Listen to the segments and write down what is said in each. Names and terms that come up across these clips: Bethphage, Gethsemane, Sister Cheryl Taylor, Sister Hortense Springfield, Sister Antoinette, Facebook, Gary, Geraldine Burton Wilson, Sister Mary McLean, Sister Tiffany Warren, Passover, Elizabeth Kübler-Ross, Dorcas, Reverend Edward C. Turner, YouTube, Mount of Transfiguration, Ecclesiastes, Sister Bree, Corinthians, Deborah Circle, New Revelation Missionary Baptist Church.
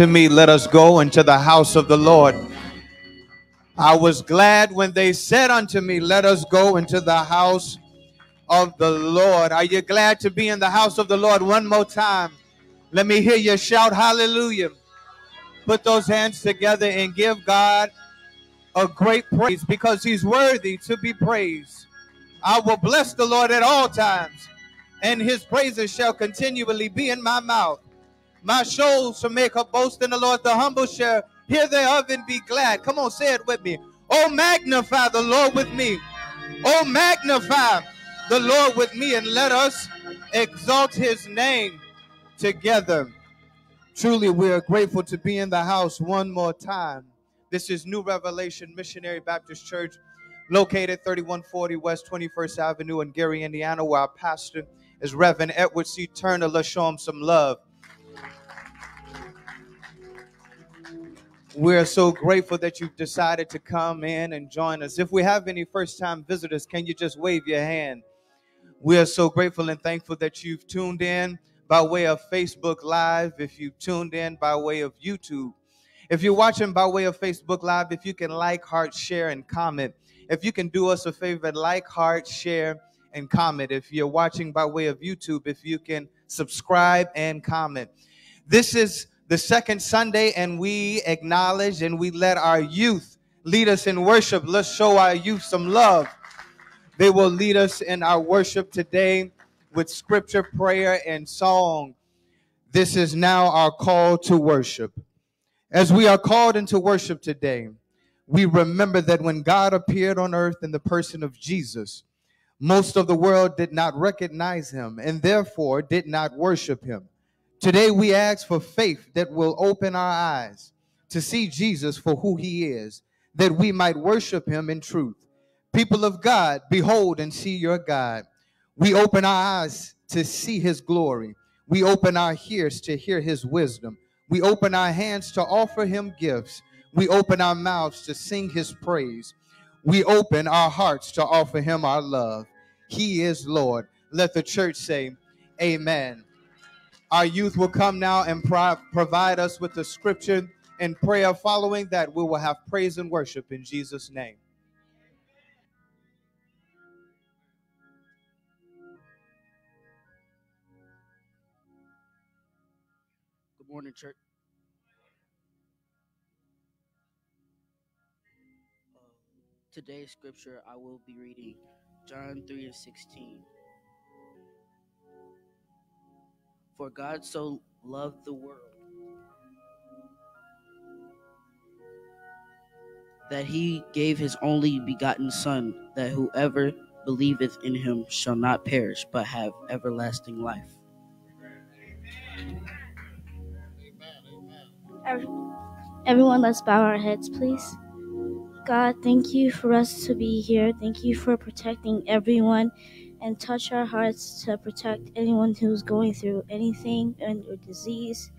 unto me, let us go into the house of the Lord. I was glad when they said unto me, let us go into the house of the Lord. Are you glad to be in the house of the Lord? One more time, let me hear you shout hallelujah. Put those hands together and give God a great praise, because he's worthy to be praised. I will bless the Lord at all times, and his praises shall continually be in my mouth. My soul shall make her boast in the Lord. The humble shall hear thereof and be glad. Come on, say it with me. Oh, magnify the Lord with me. Oh, magnify the Lord with me, and let us exalt his name together. Truly, we are grateful to be in the house one more time. This is New Revelation Missionary Baptist Church, located 3140 West 21st Avenue in Gary, Indiana, where our pastor is Reverend Edward C. Turner. Let's show him some love. We're so grateful that you've decided to come in and join us. If we have any first-time visitors, can you just wave your hand? We are so grateful and thankful that you've tuned in by way of Facebook Live, if you've tuned in by way of YouTube. If you're watching by way of Facebook Live, if you can like, heart, share, and comment. If you can do us a favor, like, heart, share, and comment. If you're watching by way of YouTube, if you can subscribe and comment. This is the second Sunday, and we acknowledge and we let our youth lead us in worship. Let's show our youth some love. They will lead us in our worship today with scripture, prayer, and song. This is now our call to worship. As we are called into worship today, we remember that when God appeared on earth in the person of Jesus, most of the world did not recognize him and therefore did not worship him. Today we ask for faith that will open our eyes to see Jesus for who he is, that we might worship him in truth. People of God, behold and see your God. We open our eyes to see his glory. We open our ears to hear his wisdom. We open our hands to offer him gifts. We open our mouths to sing his praise. We open our hearts to offer him our love. He is Lord. Let the church say, amen. Our youth will come now and provide us with the scripture and prayer. Following that, we will have praise and worship in Jesus' name. Good morning, church. Today's scripture, I will be reading John 3:16. For God so loved the world that he gave his only begotten Son, that whoever believeth in him shall not perish but have everlasting life. Amen. Amen. Amen. Everyone, let's bow our heads, please. God, thank you for us to be here. Thank you for protecting everyone, and touch our hearts to protect anyone who's going through anything and or disease.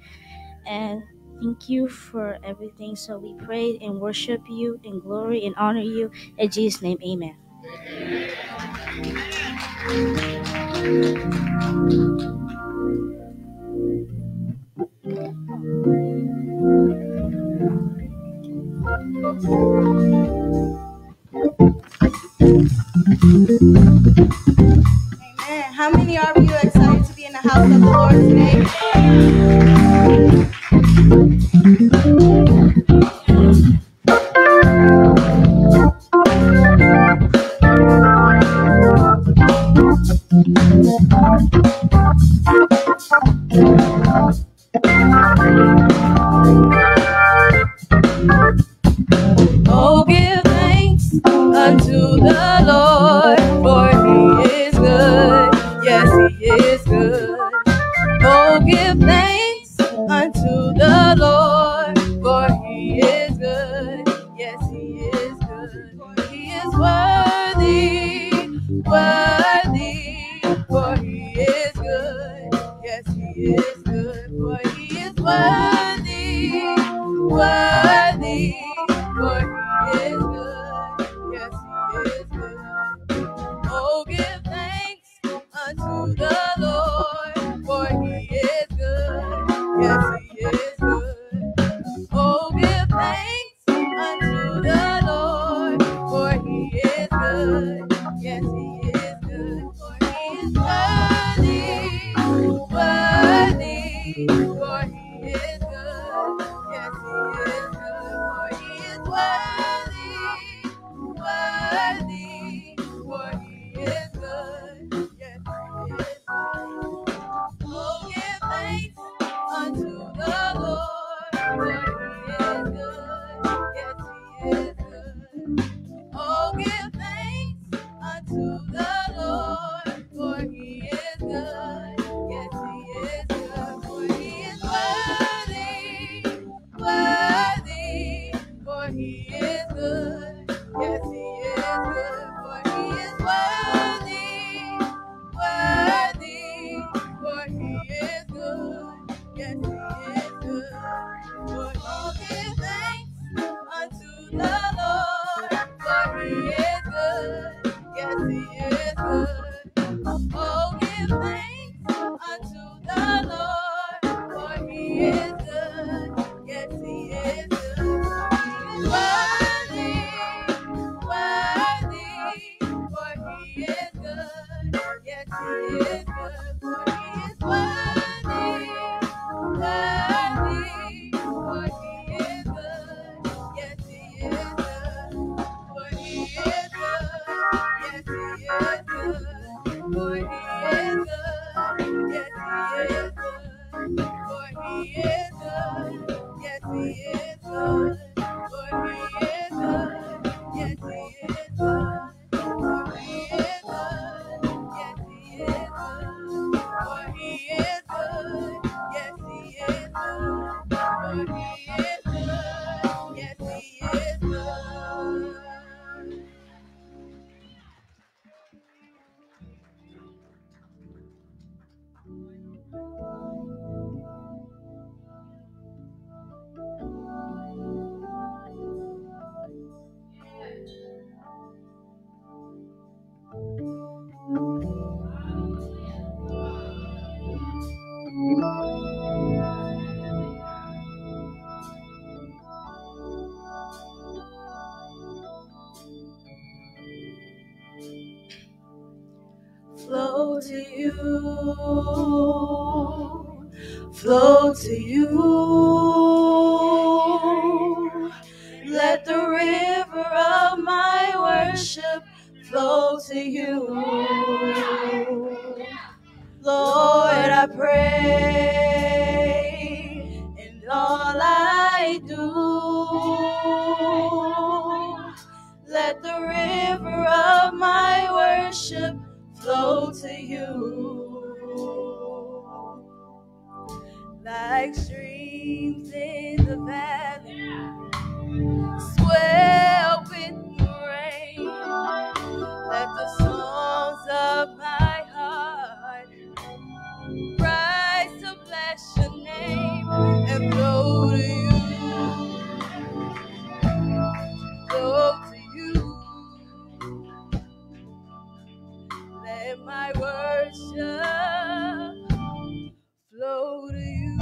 And thank you for everything. So we pray and worship you and glory and honor you. In Jesus' name, amen. Amen. How many are you excited to be in the house of the Lord today? Oh, give thanks unto the Lord, for he is good, yes, he is good. Oh, give thanks unto the Lord, for he is good, yes, he is good. For he is worthy, worthy, for he is good, yes, he is good. For he is worthy, worthy, for he is good, yes, he is good. Oh, give thanks unto the Lord, for he is good, yes, he is good. Flow to you. Let the river of my worship flow to you. Lord, I pray in all I do. Let the river of my worship flow to you, like streams in the valley, swell with the rain. Let the songs of my heart rise to bless your name and flow to you. Flow to let my worship flow to you.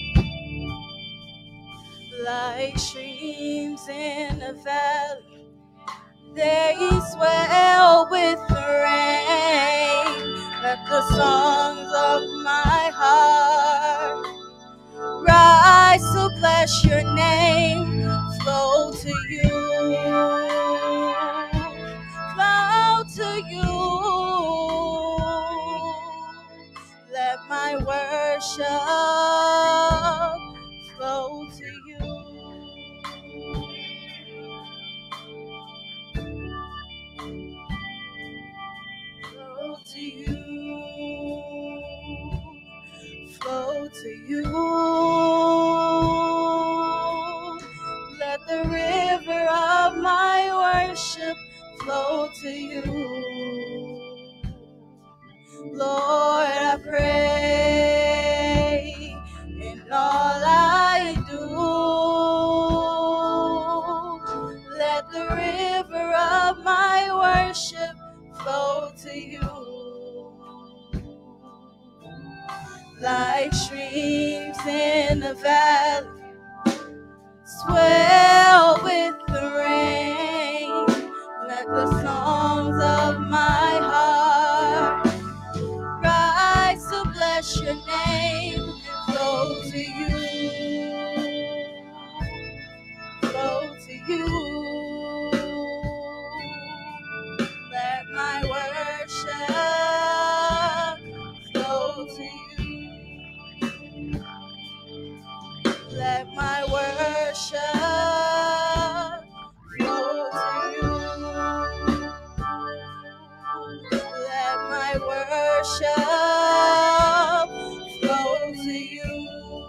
Like streams in a valley, they swell with the rain. Let the songs of my heart rise to bless your name. Flow to you, flow to you. Let my worship flow to you. Flow to you, flow to you. The river of my worship flow to you. Lord, I pray in all I do. Let the river of my worship flow to you. Like streams in a valley, swell with the rain. Let the songs of my heart shall flow to you.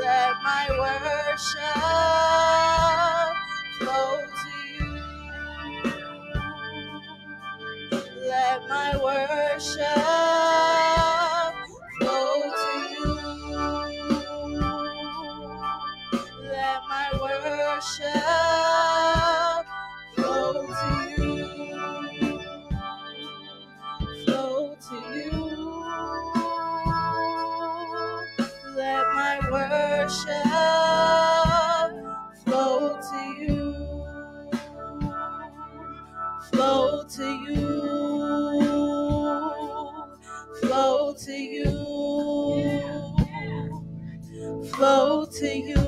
Let my worship flow to you. Let my worship flow to you. Let my worship flow to you. Flow to you, flow to you, flow to you,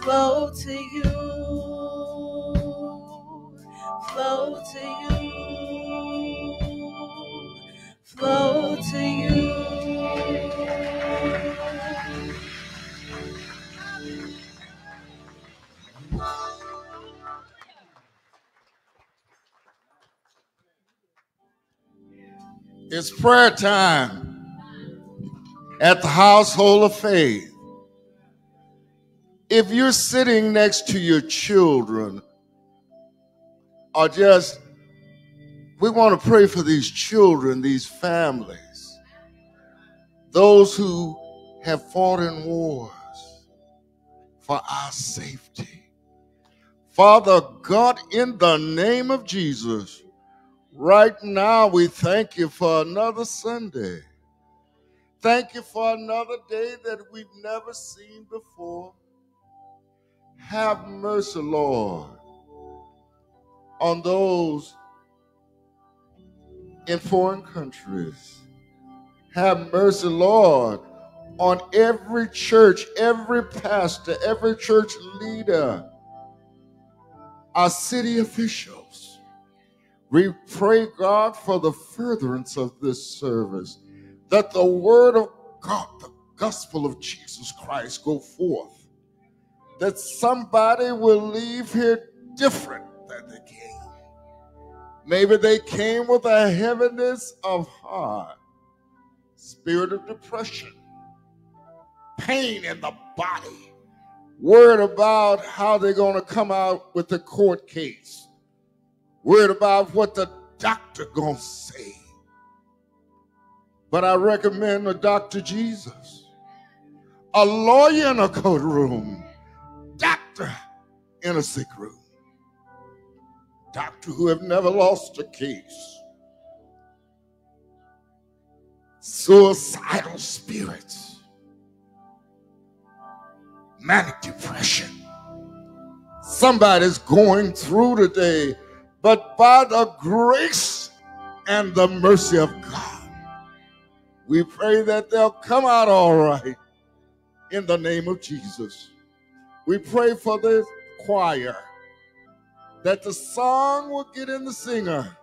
flow to you, flow to you, flow to you, flow to you. It's prayer time at the household of faith. If you're sitting next to your children, or just, we want to pray for these children, these families, those who have fought in wars for our safety. Father God, in the name of Jesus, right now, we thank you for another Sunday. Thank you for another day that we've never seen before. Have mercy, Lord, on those in foreign countries. Have mercy, Lord, on every church, every pastor, every church leader, our city officials. We pray, God, for the furtherance of this service, that the word of God, the gospel of Jesus Christ, go forth, that somebody will leave here different than they came. Maybe they came with a heaviness of heart, spirit of depression, pain in the body, worried about how they're going to come out with the court case, worried about what the doctor gonna say. But I recommend a Dr. Jesus, a lawyer in a courtroom, doctor in a sick room, doctor who have never lost a case, suicidal spirits, manic depression. Somebody's going through today. But by the grace and the mercy of God, we pray that they'll come out all right in the name of Jesus. We pray for this choir, that the song will get in the singer,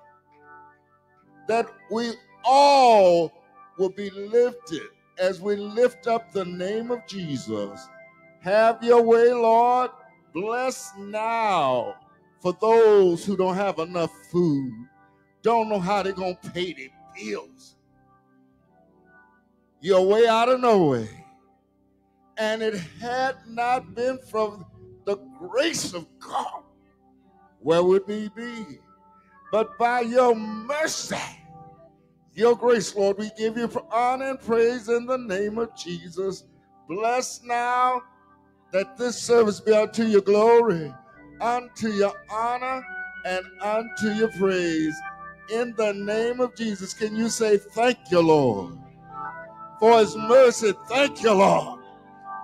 that we all will be lifted as we lift up the name of Jesus. Have your way, Lord. Bless now. For those who don't have enough food, don't know how they're going to pay their bills. You're way out of no way. And it had not been from the grace of God, where would we be? But by your mercy, your grace, Lord, we give you honor and praise in the name of Jesus. Bless now that this service be unto your glory, unto your honor, and unto your praise. In the name of Jesus, can you say, thank you, Lord, for his mercy. Thank you, Lord,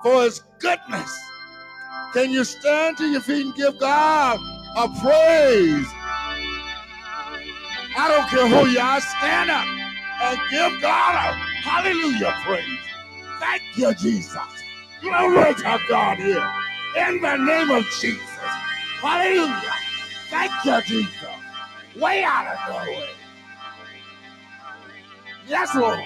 for his goodness. Can you stand to your feet and give God a praise? I don't care who you are, stand up and give God a hallelujah praise. Thank you, Jesus. Glory to God here. In the name of Jesus. Hallelujah. Thank you, Jesus. Way out of the way. Yes, Lord.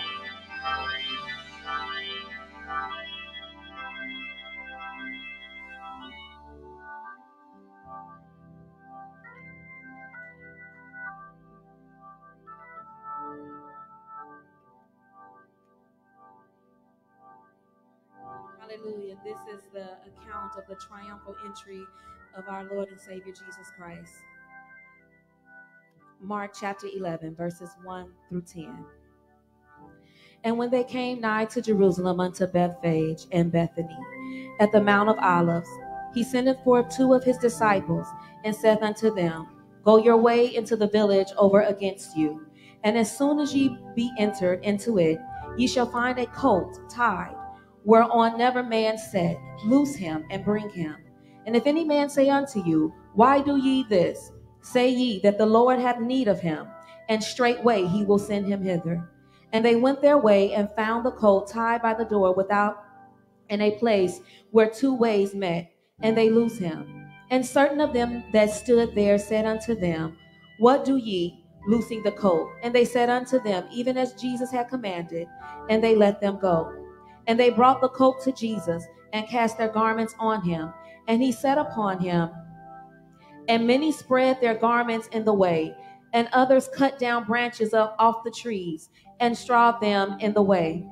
Hallelujah. This is the account of the triumphal entry of our Lord and Savior Jesus Christ. Mark chapter 11, verses 1 through 10. And when they came nigh to Jerusalem unto Bethphage and Bethany, at the Mount of Olives, he sendeth forth two of his disciples, and saith unto them, Go your way into the village over against you, and as soon as ye be entered into it, ye shall find a colt tied, whereon never man sat. Loose him, and bring him. And if any man say unto you, Why do ye this? Say ye that the Lord hath need of him, and straightway he will send him hither. And they went their way, and found the colt tied by the door without, in a place where two ways met, and they loose him. And certain of them that stood there said unto them, What do ye, loosing the colt? And they said unto them, Even as Jesus had commanded. And they let them go. And they brought the colt to Jesus, and cast their garments on him, and he sat upon him. And many spread their garments in the way, and others cut down branches off the trees, and strawed them in the way.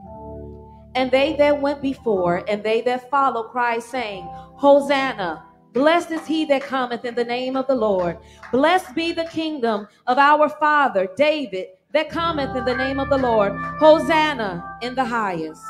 And they that went before, and they that followed, cried, saying, Hosanna, blessed is he that cometh in the name of the Lord. Blessed be the kingdom of our father David, that cometh in the name of the Lord. Hosanna in the highest.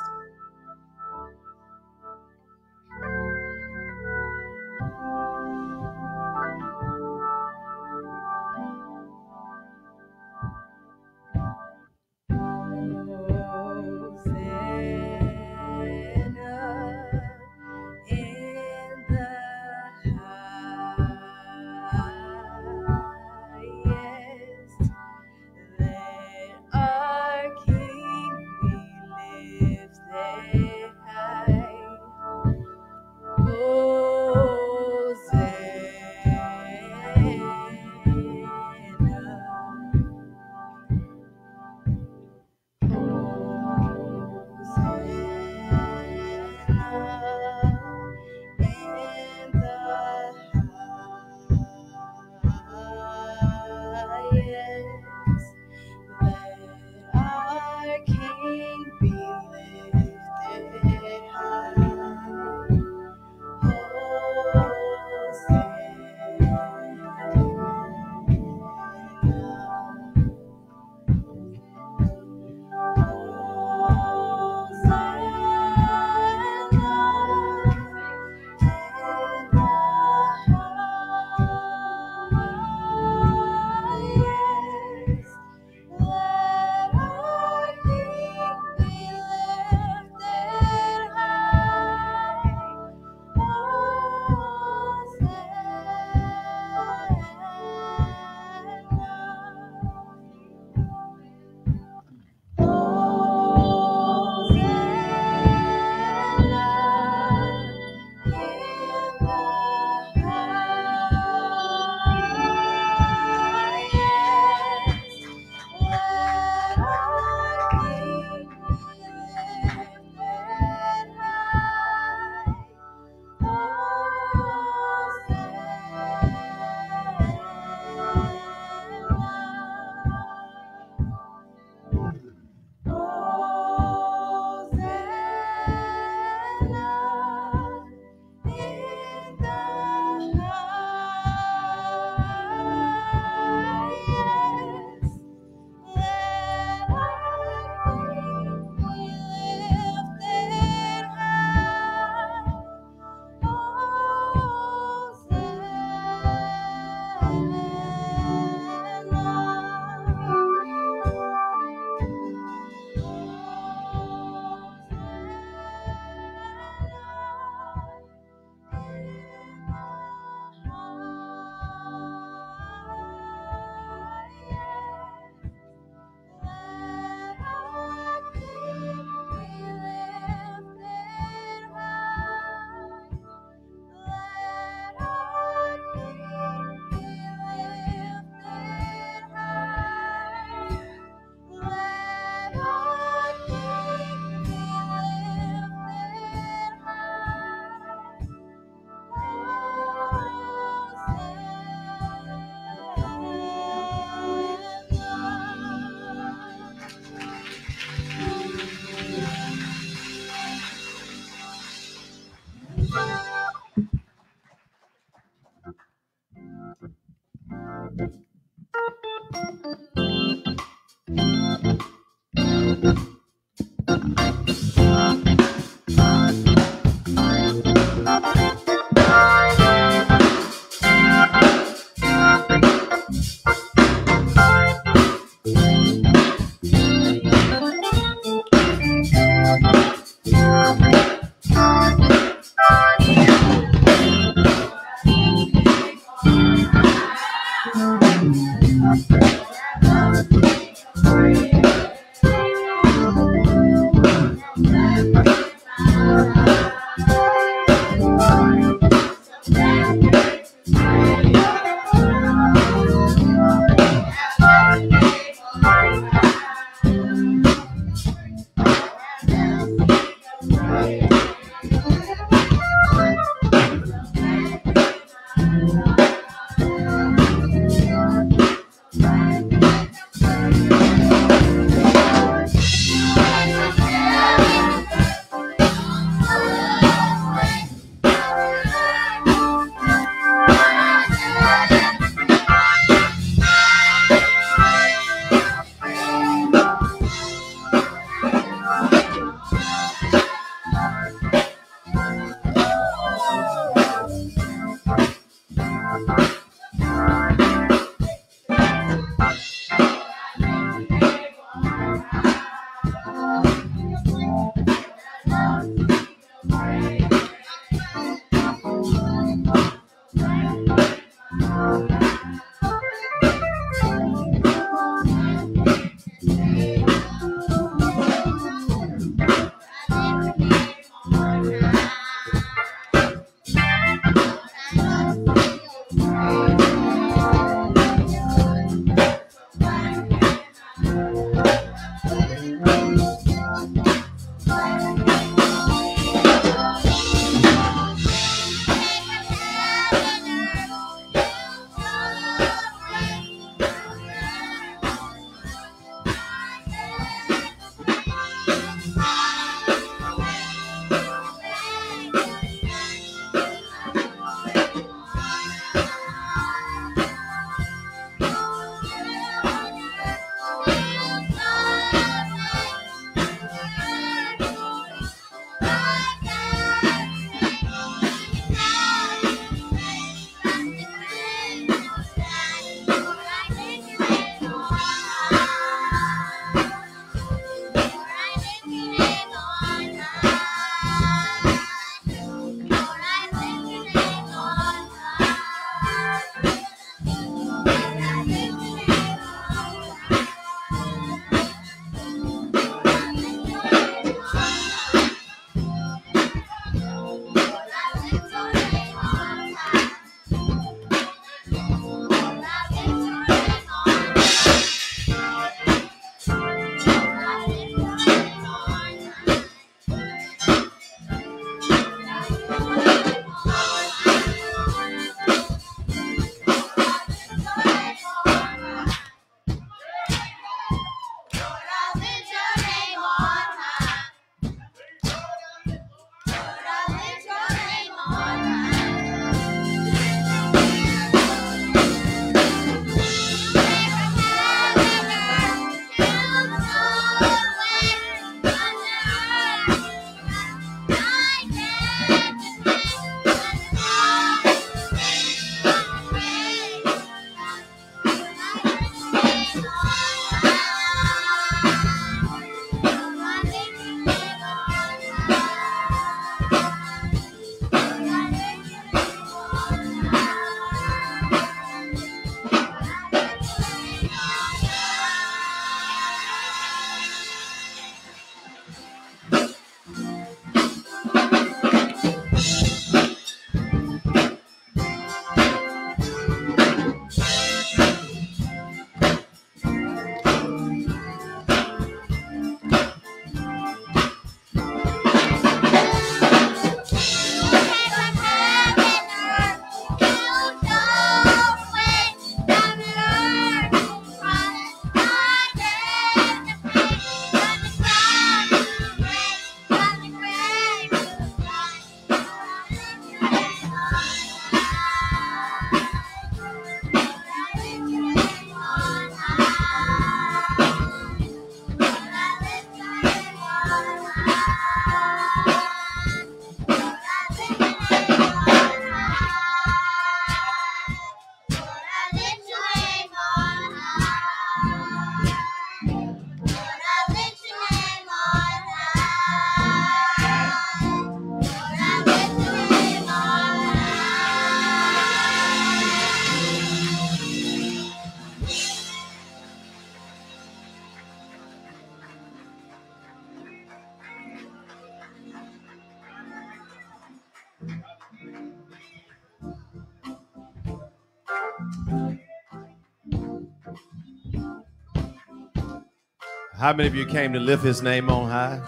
How many of you came to lift his name on high?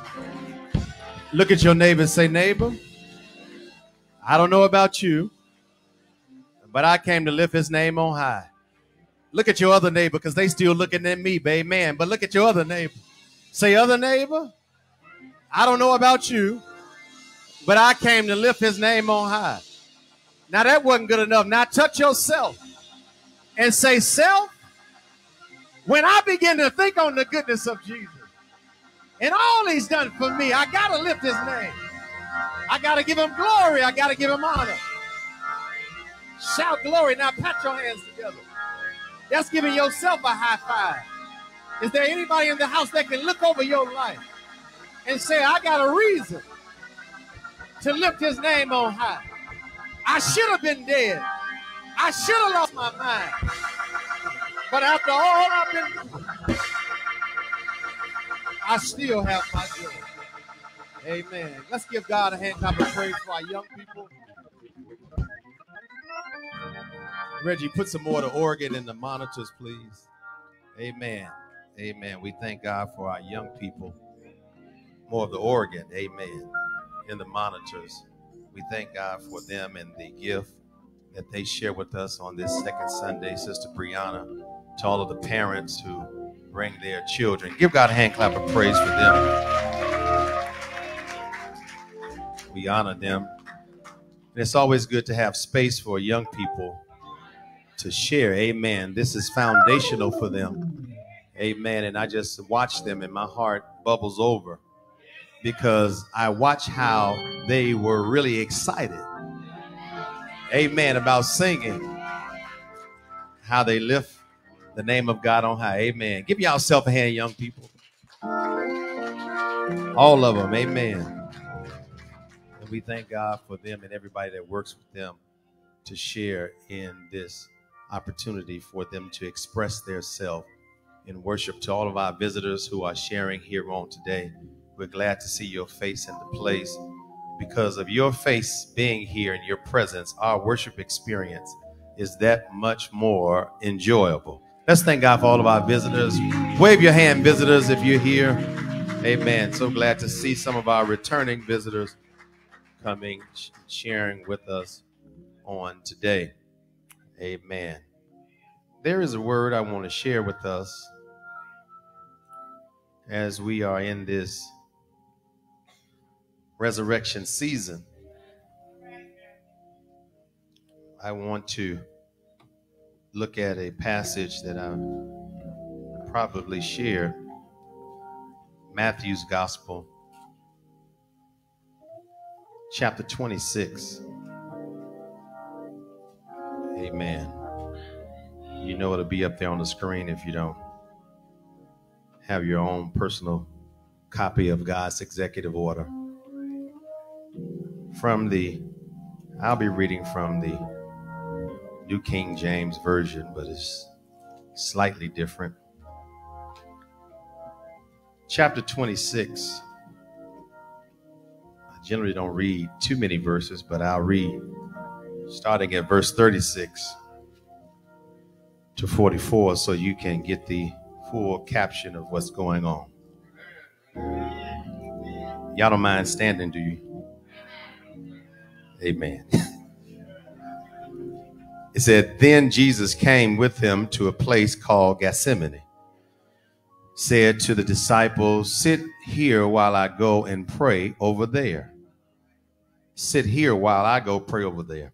Look at your neighbor and say, neighbor, I don't know about you, but I came to lift his name on high. Look at your other neighbor, because they still looking at me, babe, man. But look at your other neighbor. Say, other neighbor, I don't know about you, but I came to lift his name on high. Now, that wasn't good enough. Now, touch yourself and say, self, when I begin to think on the goodness of Jesus and all he's done for me, I got to lift his name. I got to give him glory. I got to give him honor. Shout glory. Now, pat your hands together. That's giving yourself a high five. Is there anybody in the house that can look over your life and say, I got a reason to lift his name on high? I should have been dead. I should have lost my mind. But after all I've been through, I still have my joy. Amen. Let's give God a hand clap of praise for our young people. Reggie, put some more to organ in the monitors, please. Amen. Amen. We thank God for our young people. More of the organ. Amen. In the monitors. We thank God for them and the gift that they share with us on this second Sunday. Sister Brianna, to all of the parents who bring their children. Give God a hand clap of praise for them. We honor them. And it's always good to have space for young people to share. Amen. This is foundational for them. Amen. And I just watch them and my heart bubbles over because I watch how they were really excited. Amen. About singing. How they lift the name of God on high. Amen. Give yourself a hand, young people. All of them. Amen. And we thank God for them and everybody that works with them to share in this opportunity for them to express their self in worship. To all of our visitors who are sharing here on today, we're glad to see your face in the place. Because of your face being here and your presence, our worship experience is that much more enjoyable. Let's thank God for all of our visitors. Wave your hand, visitors, if you're here. Amen. So glad to see some of our returning visitors coming, sharing with us on today. Amen. There is a word I want to share with us as we are in this resurrection season. I want to look at a passage that I've probably shared, Matthew's Gospel, chapter 26. Amen. You know it'll be up there on the screen if you don't have your own personal copy of God's executive order. I'll be reading from the New King James Version, but it's slightly different. Chapter 26. I generally don't read too many verses, but I'll read starting at verse 36 to 44 so you can get the full caption of what's going on. Y'all don't mind standing, do you? Amen. It said, then Jesus came with him to a place called Gethsemane, said to the disciples, sit here while I go and pray over there. Sit here while I go pray over there.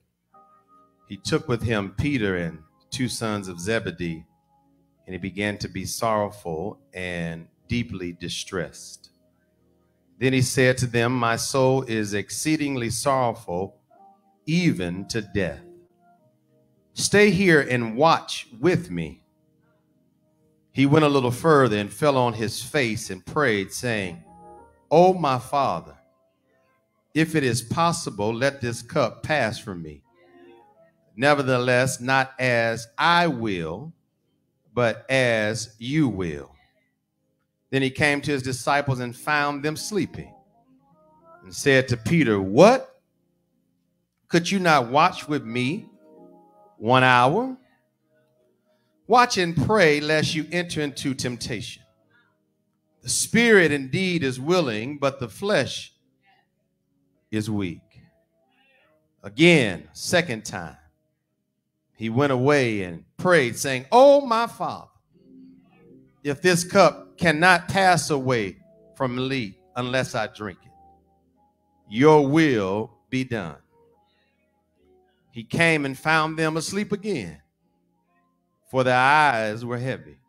He took with him Peter and two sons of Zebedee, and he began to be sorrowful and deeply distressed. Then he said to them, my soul is exceedingly sorrowful, even to death. Stay here and watch with me. He went a little further and fell on his face and prayed, saying, O my Father, if it is possible, let this cup pass from me. Nevertheless, not as I will, but as you will. Then he came to his disciples and found them sleeping and said to Peter, what? Could you not watch with me 1 hour? Watch and pray lest you enter into temptation. The spirit indeed is willing, but the flesh is weak. Again, second time, he went away and prayed, saying, "Oh, my Father, if this cup cannot pass away from me unless I drink it, your will be done." He came and found them asleep again, for their eyes were heavy.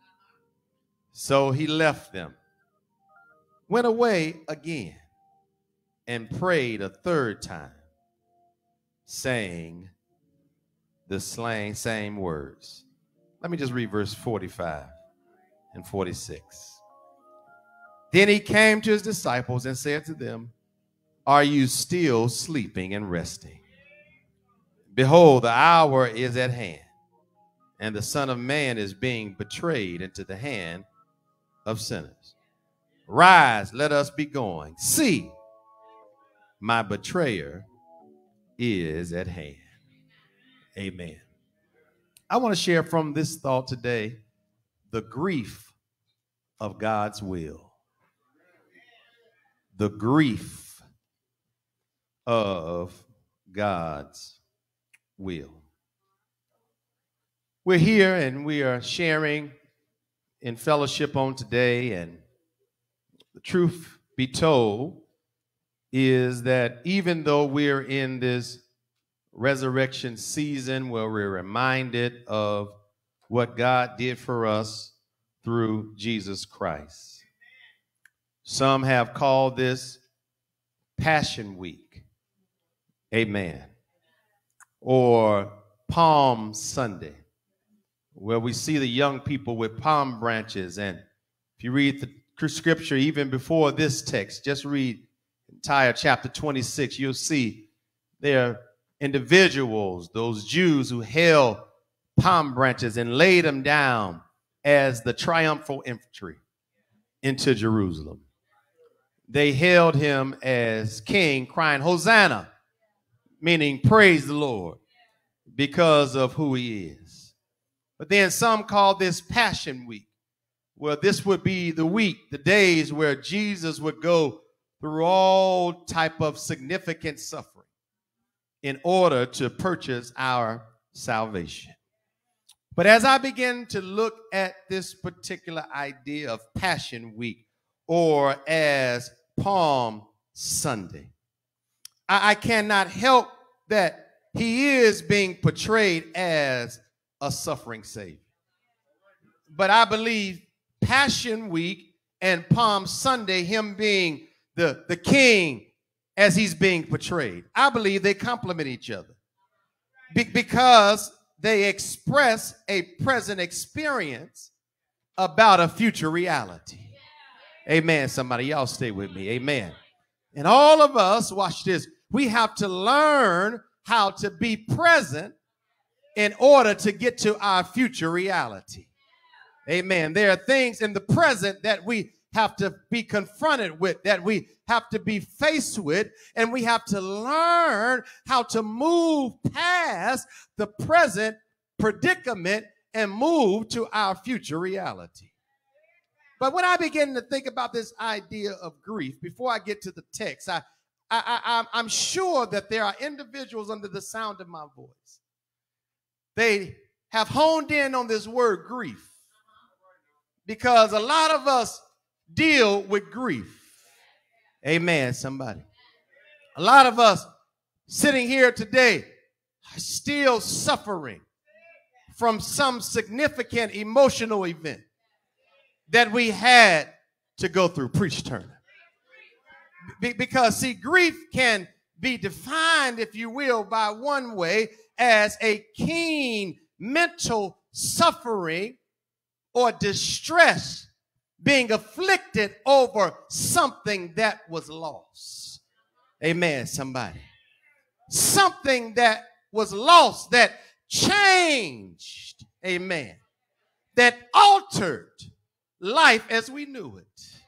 So he left them, went away again, and prayed a third time, saying the same words. Let me just read verse 45 and 46. Then he came to his disciples and said to them, "Are you still sleeping and resting? Behold, the hour is at hand, and the Son of Man is being betrayed into the hand of sinners. Rise, let us be going. See, my betrayer is at hand." Amen. I want to share from this thought today, the grief of God's will. The grief of God's will. We're here and we are sharing in fellowship on today, and the truth be told is that even though we're in this resurrection season where we're reminded of what God did for us through Jesus Christ, some have called this Passion Week, amen, or Palm Sunday, where we see the young people with palm branches. And if you read the scripture even before this text, just read entire chapter 26, you'll see there are individuals, those Jews who held palm branches and laid them down as the triumphal entry into Jerusalem. They held him as king, crying, "Hosanna," meaning praise the Lord because of who he is. But then some call this Passion Week, where this would be the week, the days where Jesus would go through all type of significant suffering in order to purchase our salvation. But as I begin to look at this particular idea of Passion Week, or as Palm Sunday, I cannot help that he is being portrayed as a suffering Savior. But I believe Passion Week and Palm Sunday, him being the king as he's being portrayed, I believe they complement each other because they express a present experience about a future reality. Amen, somebody. Y'all stay with me. Amen. And all of us, watch this, we have to learn how to be present in order to get to our future reality. Amen. There are things in the present that we have to be confronted with, that we have to be faced with, and we have to learn how to move past the present predicament and move to our future reality. But when I begin to think about this idea of grief, before I get to the text, I'm sure that there are individuals under the sound of my voice. They have honed in on this word grief because a lot of us deal with grief. Amen, somebody. A lot of us sitting here today are still suffering from some significant emotional event that we had to go through. Preach, Turner. Because, see, grief can be defined, if you will, by one way, as a keen mental suffering or distress being afflicted over something that was lost. Amen, somebody. Something that was lost, that changed, amen, that altered life as we knew it.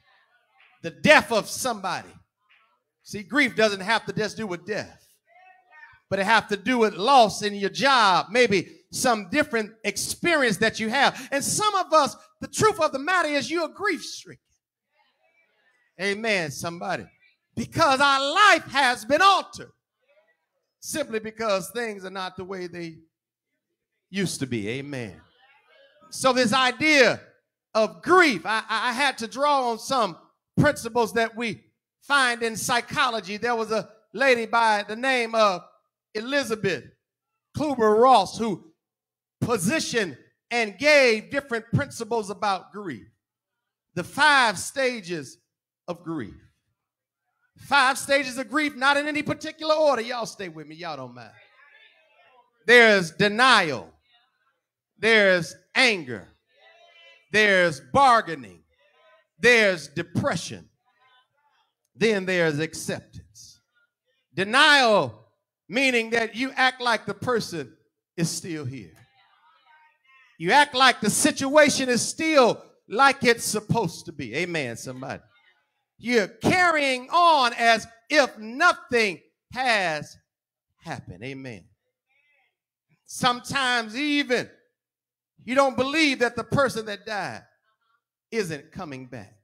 The death of somebody. See, grief doesn't have to just do with death. but it have to do with loss in your job, maybe some different experience that you have. And some of us, the truth of the matter is you're grief-stricken. Amen, somebody. Because our life has been altered simply because things are not the way they used to be. Amen. So this idea of grief, I had to draw on some principles that we find in psychology. There was a lady by the name of Elizabeth Kübler-Ross who positioned and gave different principles about grief. The 5 stages of grief. 5 stages of grief, not in any particular order. Y'all stay with me. Y'all don't mind. There's denial. There's anger. There's bargaining. There's depression. Then there's acceptance. Denial, meaning that you act like the person is still here. You act like the situation is still like it's supposed to be. Amen, somebody. You're carrying on as if nothing has happened. Amen. Sometimes even you don't believe that the person that died isn't coming back.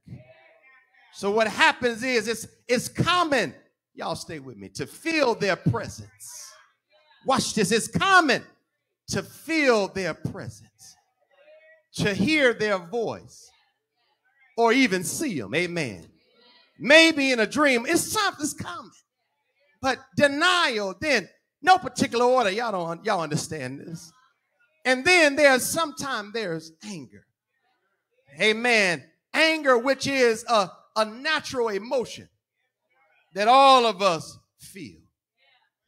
So what happens is it's common, y'all stay with me, to feel their presence. Watch this. It's common to feel their presence, to hear their voice, or even see them. Amen. Maybe in a dream. It's something's common. But denial, then no particular order. Y'all understand this. And then sometimes there's anger. Amen. Anger, which is a natural emotion that all of us feel.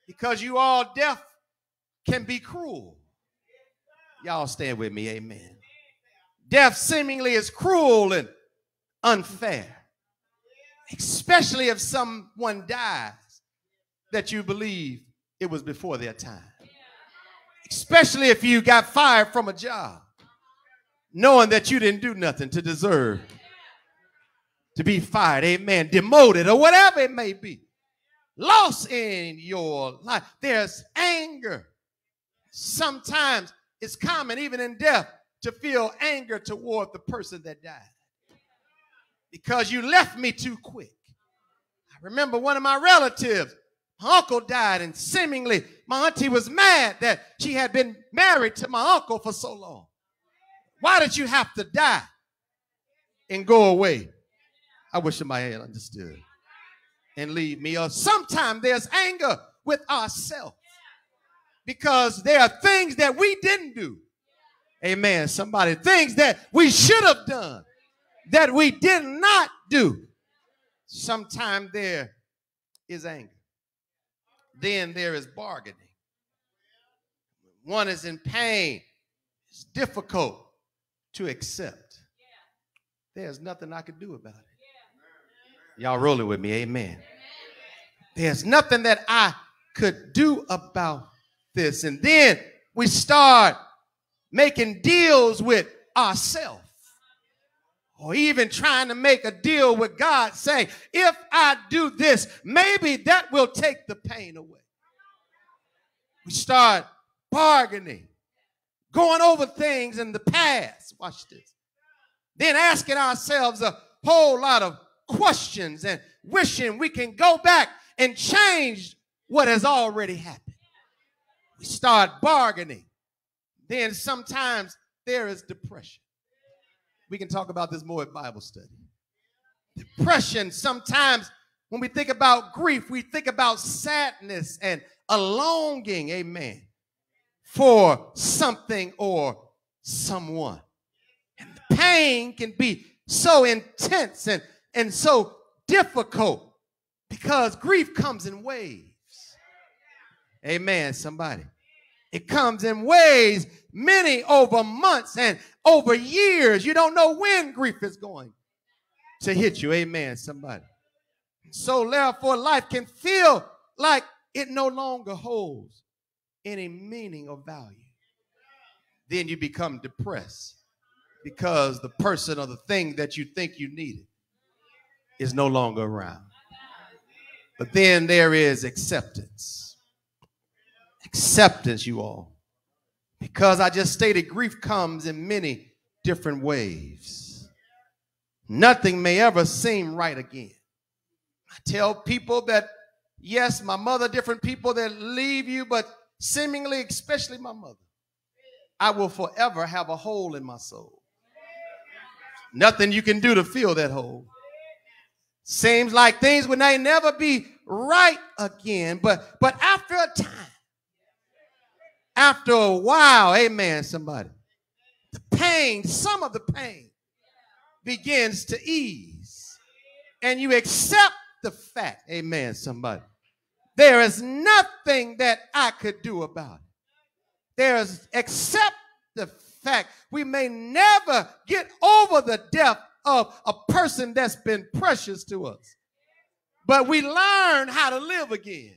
Because you all deaf can be cruel. Y'all stand with me. Amen. Death seemingly is cruel and unfair. Especially if someone dies that you believe it was before their time. Especially if you got fired from a job knowing that you didn't do nothing to deserve to be fired. Amen. Demoted or whatever it may be. Loss in your life. There's anger. Sometimes it's common even in death to feel anger toward the person that died. Because you left me too quick. I remember one of my relatives, my uncle died, and seemingly my auntie was mad that she had been married to my uncle for so long. Why did you have to die and go away? I wish somebody had understood and leave me. Or sometimes there's anger with ourselves because there are things that we didn't do. Amen, somebody. Things that we should have done, that we did not do. Sometimes there is anger. Then there is bargaining. One is in pain. It's difficult to accept. There's nothing I could do about it. Y'all rolling with me, amen. There's nothing that I could do about this. And then we start making deals with ourselves. Or even trying to make a deal with God saying, if I do this, maybe that will take the pain away. We start bargaining, going over things in the past. Watch this. Then asking ourselves a whole lot of questions and wishing we can go back and change what has already happened. We start bargaining. Then sometimes there is depression. We can talk about this more at Bible study. Depression, sometimes when we think about grief, we think about sadness and a longing, amen, for something or someone. And the pain can be so intense and so difficult because grief comes in waves. Amen, somebody. It comes in waves, many over months and over years. You don't know when grief is going to hit you. Amen, somebody. So therefore, life can feel like it no longer holds any meaning or value. Then you become depressed because the person or the thing that you think you needed is no longer around. But then there is acceptance. acceptance, you all. Because I just stated, grief comes in many different waves. Nothing may ever seem right again. I tell people that, yes, my mother, different people that leave you, but seemingly, especially my mother, I will forever have a hole in my soul. Nothing you can do to fill that hole. Seems like things would never be right again, but after a time, after a while, amen, somebody, the pain, some of the pain begins to ease, and you accept the fact, amen, somebody, there is nothing that I could do about it. There is, accept the fact, we may never get over the death of a person that's been precious to us, but we learn how to live again.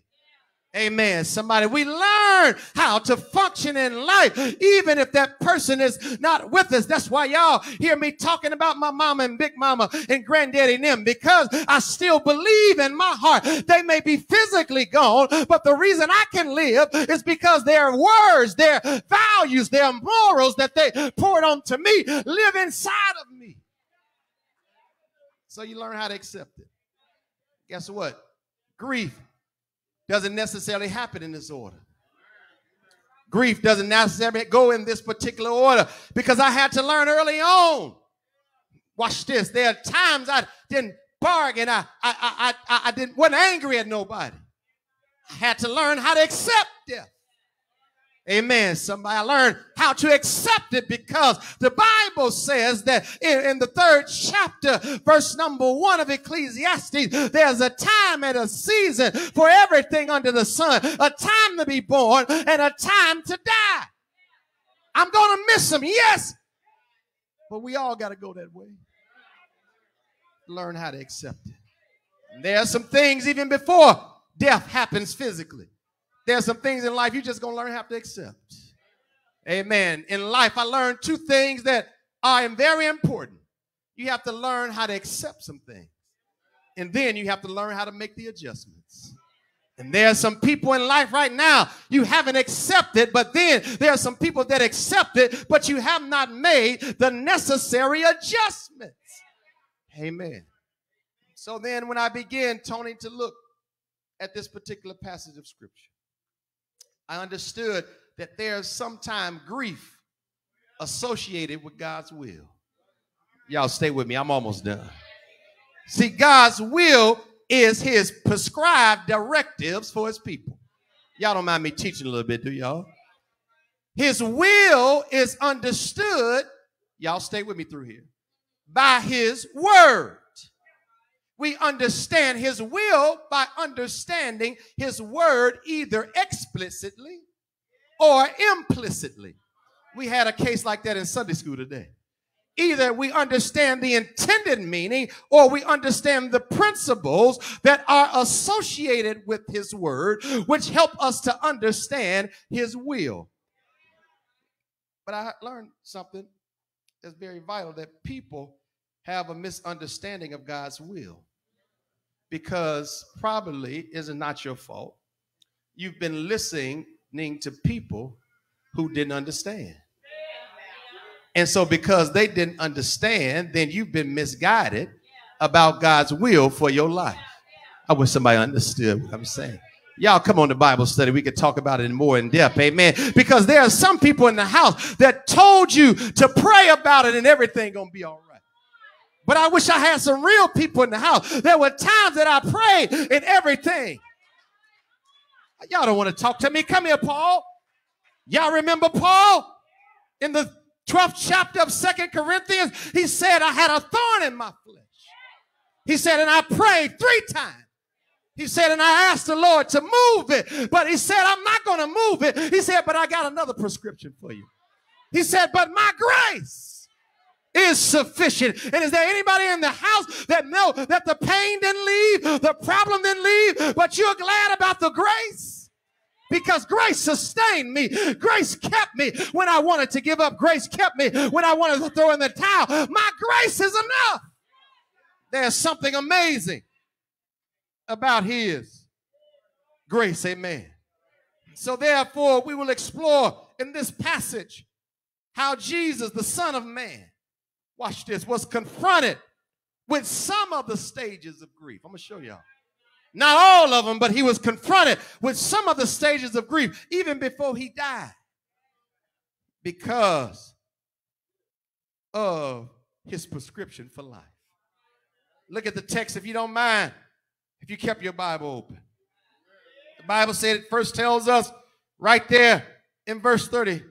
Amen, somebody. We learn how to function in life, even if that person is not with us. That's why y'all hear me talking about my mama and big mama and granddaddy and them, because I still believe in my heart. They may be physically gone, but the reason I can live is because their words, their values, their morals that they poured onto me live inside of me. So you learn how to accept it. Guess what? Grief doesn't necessarily happen in this order. Grief doesn't necessarily go in this particular order, because I had to learn early on. Watch this. There are times I didn't bargain. I wasn't angry at nobody. I had to learn how to accept death. Amen. Somebody learned how to accept it, because the Bible says that in the 3rd chapter, verse number 1 of Ecclesiastes, there's a time and a season for everything under the sun, a time to be born and a time to die. I'm going to miss him, yes, but we all got to go that way. Learn how to accept it. And there are some things even before death happens physically. There's some things in life you're just going to learn how to accept. Amen. In life, I learned 2 things that are very important. You have to learn how to accept some things, and then you have to learn how to make the adjustments. And there are some people in life right now you haven't accepted, but then there are some people that accept it, but you have not made the necessary adjustments. Amen. So then when I began, Tony, to look at this particular passage of Scripture, I understood that there's sometimes grief associated with God's will. Y'all stay with me. I'm almost done. See, God's will is his prescribed directives for his people. Y'all don't mind me teaching a little bit, do y'all? His will is understood, y'all stay with me through here, by his word. We understand his will by understanding his word, either explicitly or implicitly. We had a case like that in Sunday school today. Either we understand the intended meaning, or we understand the principles that are associated with his word, which help us to understand his will. But I learned something that's very vital, that people have a misunderstanding of God's will. Because probably is not your fault. You've been listening to people who didn't understand. And so because they didn't understand, then you've been misguided about God's will for your life. I wish somebody understood what I'm saying. Y'all come on to Bible study. We could talk about it more in depth. Amen. Because there are some people in the house that told you to pray about it and everything gonna be all right. But I wish I had some real people in the house. There were times that I prayed and everything. Y'all don't want to talk to me. Come here, Paul. Y'all remember Paul? In the 12th chapter of 2 Corinthians, he said, I had a thorn in my flesh. He said, and I prayed 3 times. He said, and I asked the Lord to move it. But he said, I'm not going to move it. He said, but I got another prescription for you. He said, but my grace is sufficient. And is there anybody in the house that know that the pain didn't leave, the problem didn't leave, but you're glad about the grace? Because grace sustained me. Grace kept me when I wanted to give up. Grace kept me when I wanted to throw in the towel. My grace is enough. There's something amazing about his grace. Amen. So therefore, we will explore in this passage how Jesus, the Son of Man, watch this, was confronted with some of the stages of grief. I'm going to show y'all. Not all of them, but he was confronted with some of the stages of grief even before he died because of his prescription for life. Look at the text, if you don't mind, if you kept your Bible open. The Bible said it first tells us right there in verse 36.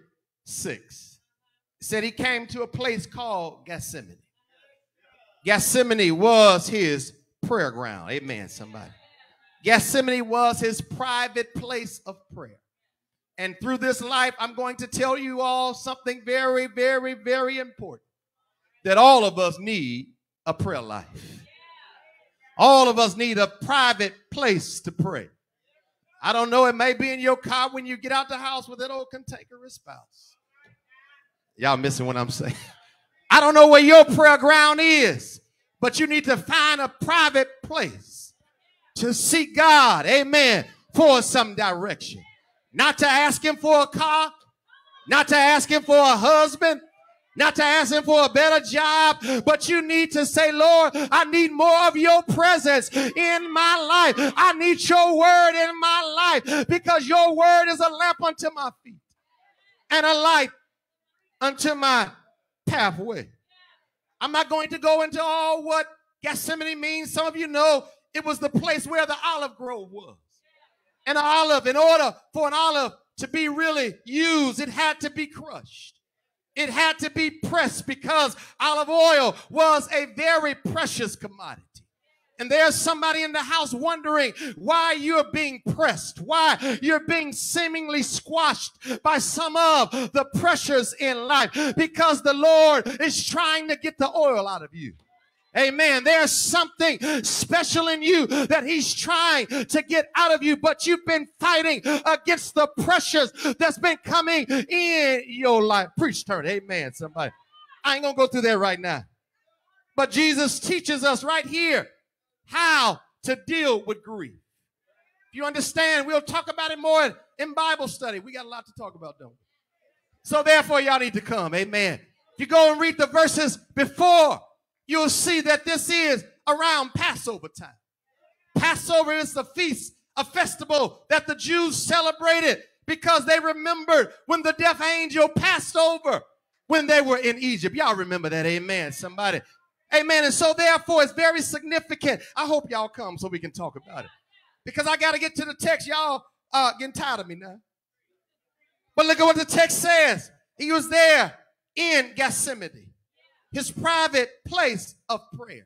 It said he came to a place called Gethsemane. Gethsemane was his prayer ground. Amen, somebody. Gethsemane was his private place of prayer. And through this life, I'm going to tell you all something very, very, very important that all of us need a prayer life. All of us need a private place to pray. I don't know, it may be in your car when you get out the house with that old cantankerous spouse. Y'all missing what I'm saying. I don't know where your prayer ground is, but you need to find a private place to seek God, amen, for some direction. Not to ask him for a car, not to ask him for a husband, not to ask him for a better job, but you need to say, Lord, I need more of your presence in my life. I need your word in my life because your word is a lamp unto my feet and a light unto my pathway. I'm not going to go into all what Gethsemane means. Some of you know it was the place where the olive grove was. An olive, in order for an olive to be really used, it had to be crushed. It had to be pressed because olive oil was a very precious commodity. And there's somebody in the house wondering why you're being pressed, why you're being seemingly squashed by some of the pressures in life because the Lord is trying to get the oil out of you. Amen. There's something special in you that he's trying to get out of you, but you've been fighting against the pressures that's been coming in your life. Preach, turn. Amen, somebody. I ain't going to go through that right now. But Jesus teaches us right here how to deal with grief. If you understand, we'll talk about it more in Bible study. We got a lot to talk about, don't we? So therefore, y'all need to come. Amen. If you go and read the verses before, you'll see that this is around Passover time. Passover is the feast, a festival that the Jews celebrated because they remembered when the death angel passed over when they were in Egypt. Y'all remember that, amen, somebody. Amen, and so therefore it's very significant. I hope y'all come so we can talk about it because I got to get to the text. Y'all getting tired of me now. But look at what the text says. He was there in Gethsemane, his private place of prayer.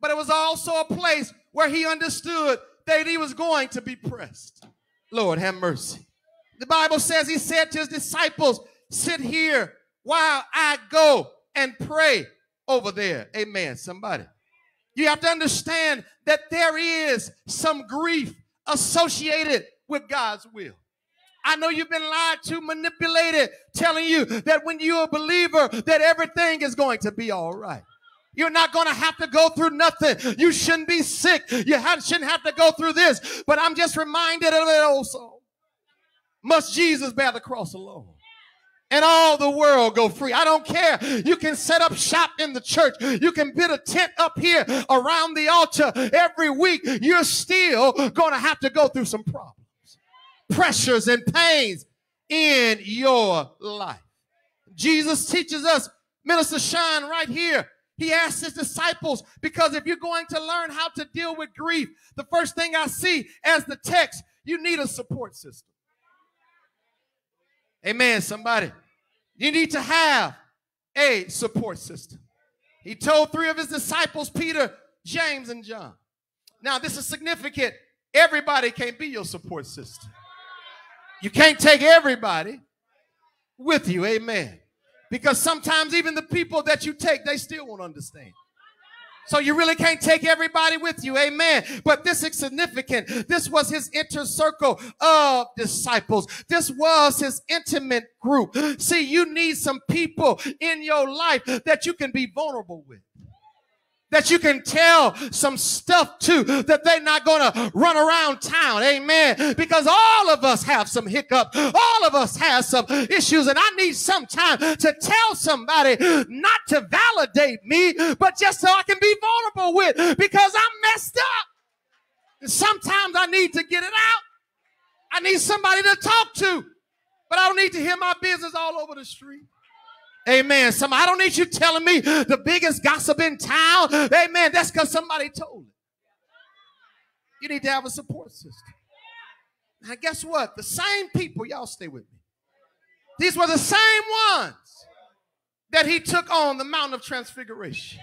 But it was also a place where he understood that he was going to be pressed. Lord, have mercy. The Bible says he said to his disciples, sit here while I go and pray over there. Amen, somebody. You have to understand that there is some grief associated with God's will. I know you've been lied to, manipulated, telling you that when you're a believer, that everything is going to be all right. You're not going to have to go through nothing. You shouldn't be sick. You shouldn't have to go through this. But I'm just reminded of it also. Must Jesus bear the cross alone? And all the world go free. I don't care. You can set up shop in the church. You can build a tent up here around the altar every week. You're still going to have to go through some problems, pressures and pains in your life. Jesus teaches us, Minister Shine, right here. He asked his disciples, because if you're going to learn how to deal with grief, the first thing I see as the text, you need a support system. Amen, somebody. You need to have a support system. He told three of his disciples, Peter, James, and John. Now, this is significant. Everybody can't be your support system. You can't take everybody with you, amen. Because sometimes even the people that you take, they still won't understand. So you really can't take everybody with you, amen. But this is significant. This was his inner circle of disciples. This was his intimate group. See, you need some people in your life that you can be vulnerable with. that you can tell some stuff to, that they're not going to run around town. Amen. Because all of us have some hiccup. All of us have some issues. And I need some time to tell somebody not to validate me, but just so I can be vulnerable with, because I'm messed up. And sometimes I need to get it out. I need somebody to talk to, but I don't need to hear my business all over the street. Amen. I don't need you telling me the biggest gossip in town. Amen. That's because somebody told it. You need to have a support system. Now, guess what? The same people, y'all stay with me. These were the same ones that he took on the Mount of Transfiguration.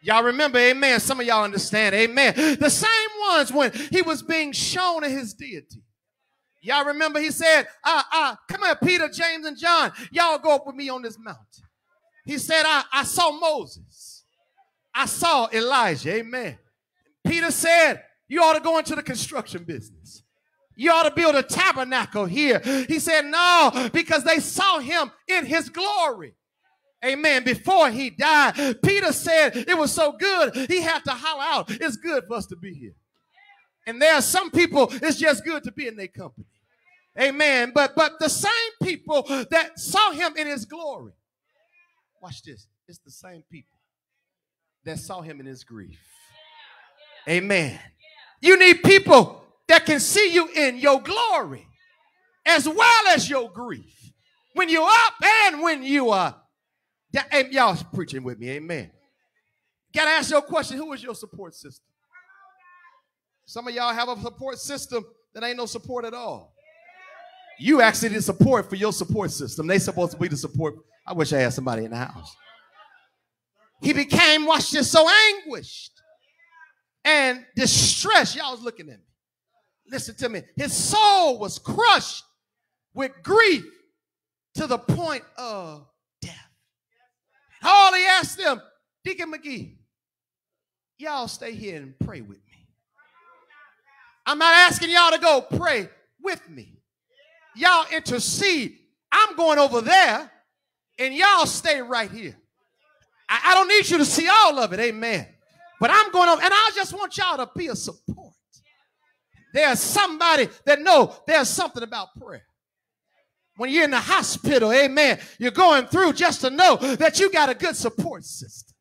Y'all remember, amen. Some of y'all understand, amen. The same ones when he was being shown in his deity. Y'all remember he said, come here, Peter, James, and John. Y'all go up with me on this mountain. He said, I saw Moses. I saw Elijah, amen. Peter said, you ought to go into the construction business. You ought to build a tabernacle here. He said, no, because they saw him in his glory. Amen. Before he died, Peter said it was so good, he had to holler out, it's good for us to be here. And there are some people, it's just good to be in their company. Amen. But the same people that saw him in his glory, watch this, it's the same people that saw him in his grief. Amen. You need people that can see you in your glory as well as your grief. When you're up and when you are. Y'all preaching with me, amen. Gotta ask your question, who is your support system? Some of y'all have a support system that ain't no support at all. You actually did support for your support system. They supposed to be the support. I wish I had somebody in the house. He became, watch this, so anguished and distressed. Y'all was looking at me. Listen to me. His soul was crushed with grief to the point of all he asked them, Deacon McGee, y'all stay here and pray with me. I'm not asking y'all to go pray with me. Y'all intercede. I'm going over there and y'all stay right here. I don't need you to see all of it, amen. But I'm going over and I just want y'all to be a support. There's somebody that knows there's something about prayer. When you're in the hospital, amen, you're going through, just to know that you got a good support system.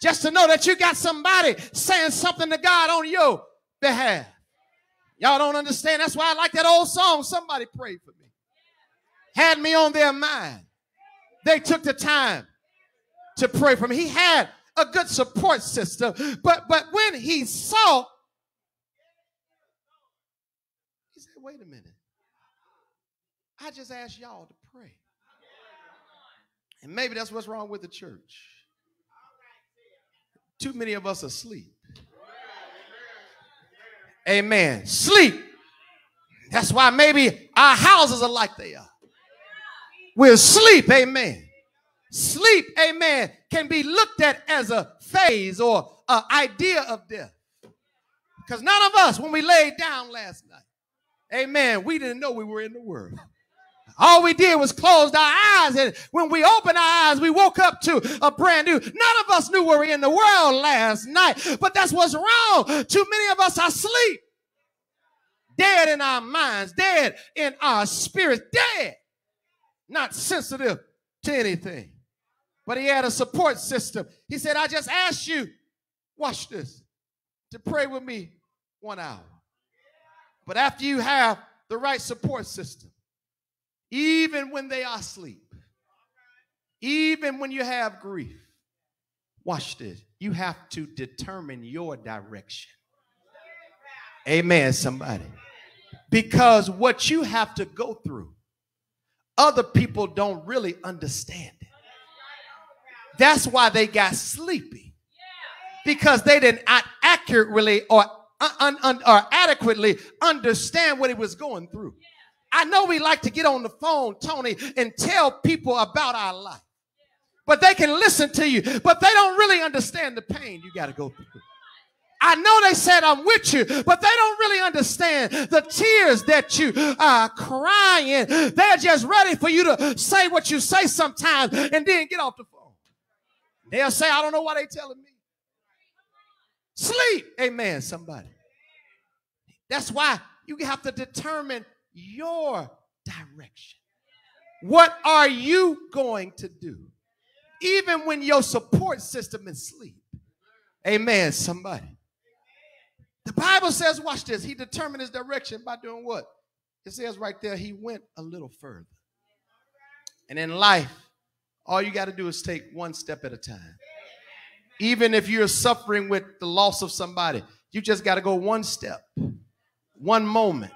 Just to know that you got somebody saying something to God on your behalf. Y'all don't understand. That's why I like that old song, Somebody Prayed for Me. Had me on their mind. They took the time to pray for me. He had a good support system. But when he saw, he said, wait a minute. I just asked y'all to pray. And maybe that's what's wrong with the church. Too many of us are asleep. Amen. Sleep. That's why maybe our houses are like they are. We're asleep. Amen. Sleep, amen, can be looked at as a phase or an idea of death. Because none of us, when we laid down last night, amen, we didn't know we were in the world. All we did was closed our eyes, and when we opened our eyes, we woke up to a brand new. None of us knew we were in the world last night, but that's what's wrong. Too many of us are asleep, dead in our minds, dead in our spirits, dead, not sensitive to anything. But he had a support system. He said, I just asked you, watch this, to pray with me 1 hour. But after you have the right support system, even when they are asleep, even when you have grief, watch this, you have to determine your direction. Amen, somebody. Because what you have to go through, other people don't really understand it. That's why they got sleepy. Because they did not accurately or adequately understand what it was going through. I know we like to get on the phone, Tony, and tell people about our life. But they can listen to you. But they don't really understand the pain you got to go through. I know they said I'm with you, but they don't really understand the tears that you are crying. They're just ready for you to say what you say sometimes and then get off the phone. They'll say, I don't know why they're telling me. Sleep. Amen, somebody. That's why you have to determine your direction. What are you going to do? Even when your support system is asleep. Amen, somebody. The Bible says, watch this, he determined his direction by doing what? It says right there, he went a little further. And in life, all you got to do is take one step at a time. Even if you're suffering with the loss of somebody, you just got to go one step, one moment,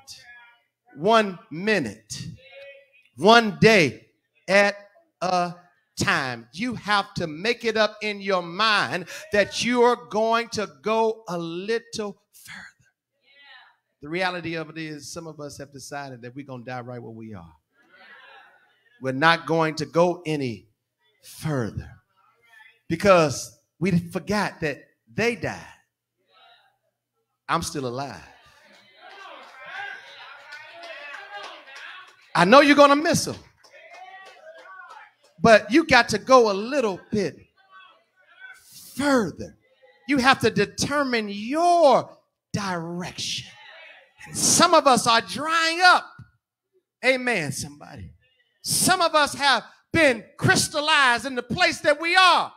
1 minute, one day at a time. You have to make it up in your mind that you are going to go a little further. The reality of it is some of us have decided that we're going to die right where we are. We're not going to go any further because we forgot that they died. I'm still alive. I know you're going to miss them, but you got to go a little bit further. You have to determine your direction. And some of us are drying up. Amen, somebody. Some of us have been crystallized in the place that we are,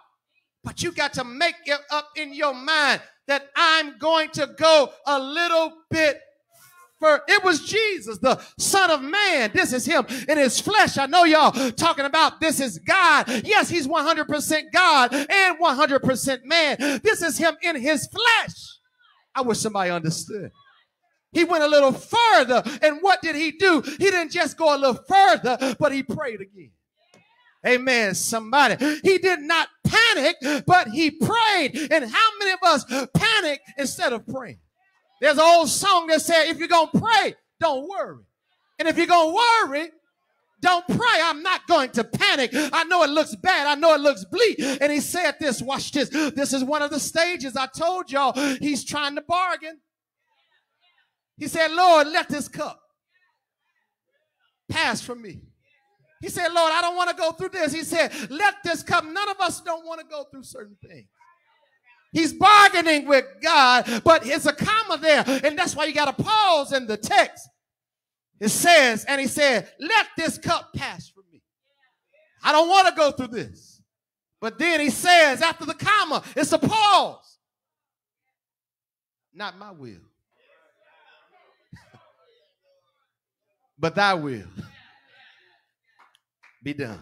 but you got to make it up in your mind that I'm going to go a little bit further. It was Jesus, the Son of Man. This is him in his flesh. I know y'all talking about this is God. Yes, he's 100% God and 100% man. This is him in his flesh. I wish somebody understood. He went a little further, and what did he do? He didn't just go a little further, but he prayed again. Amen, somebody. He did not panic, but he prayed. And how many of us panic instead of praying? There's an old song that said, if you're going to pray, don't worry. And if you're going to worry, don't pray. I'm not going to panic. I know it looks bad. I know it looks bleak. And he said this, watch this. This is one of the stages I told y'all. He's trying to bargain. He said, Lord, let this cup pass from me. He said, Lord, I don't want to go through this. He said, let this cup. None of us don't want to go through certain things. He's bargaining with God, but it's a comma there. And that's why you got to pause in the text. It says, and he said, let this cup pass from me. I don't want to go through this. But then he says, after the comma, it's a pause. Not my will, but thy will be done.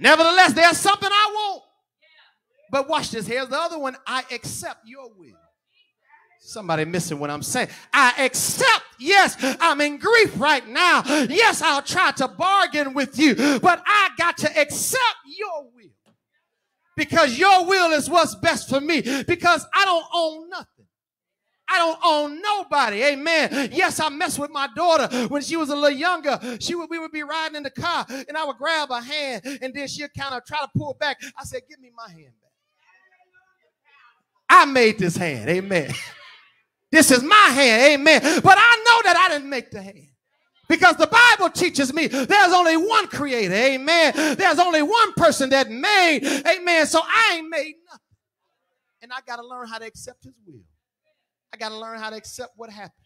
Nevertheless, there's something I want. But watch this. Here's the other one. I accept your will. Somebody missing what I'm saying. I accept. Yes, I'm in grief right now. Yes, I'll try to bargain with you, but I got to accept your will because your will is what's best for me because I don't own nothing. I don't own nobody. Amen. Yes, I messed with my daughter when she was a little younger. We would be riding in the car, and I would grab her hand, and then she'd kind of try to pull back. I said, give me my hand back. I made this hand. Amen. This is my hand. Amen. But I know that I didn't make the hand. Because the Bible teaches me there's only one creator. Amen. There's only one person that made. Amen. So I ain't made nothing. And I got to learn how to accept his will. I got to learn how to accept what happens.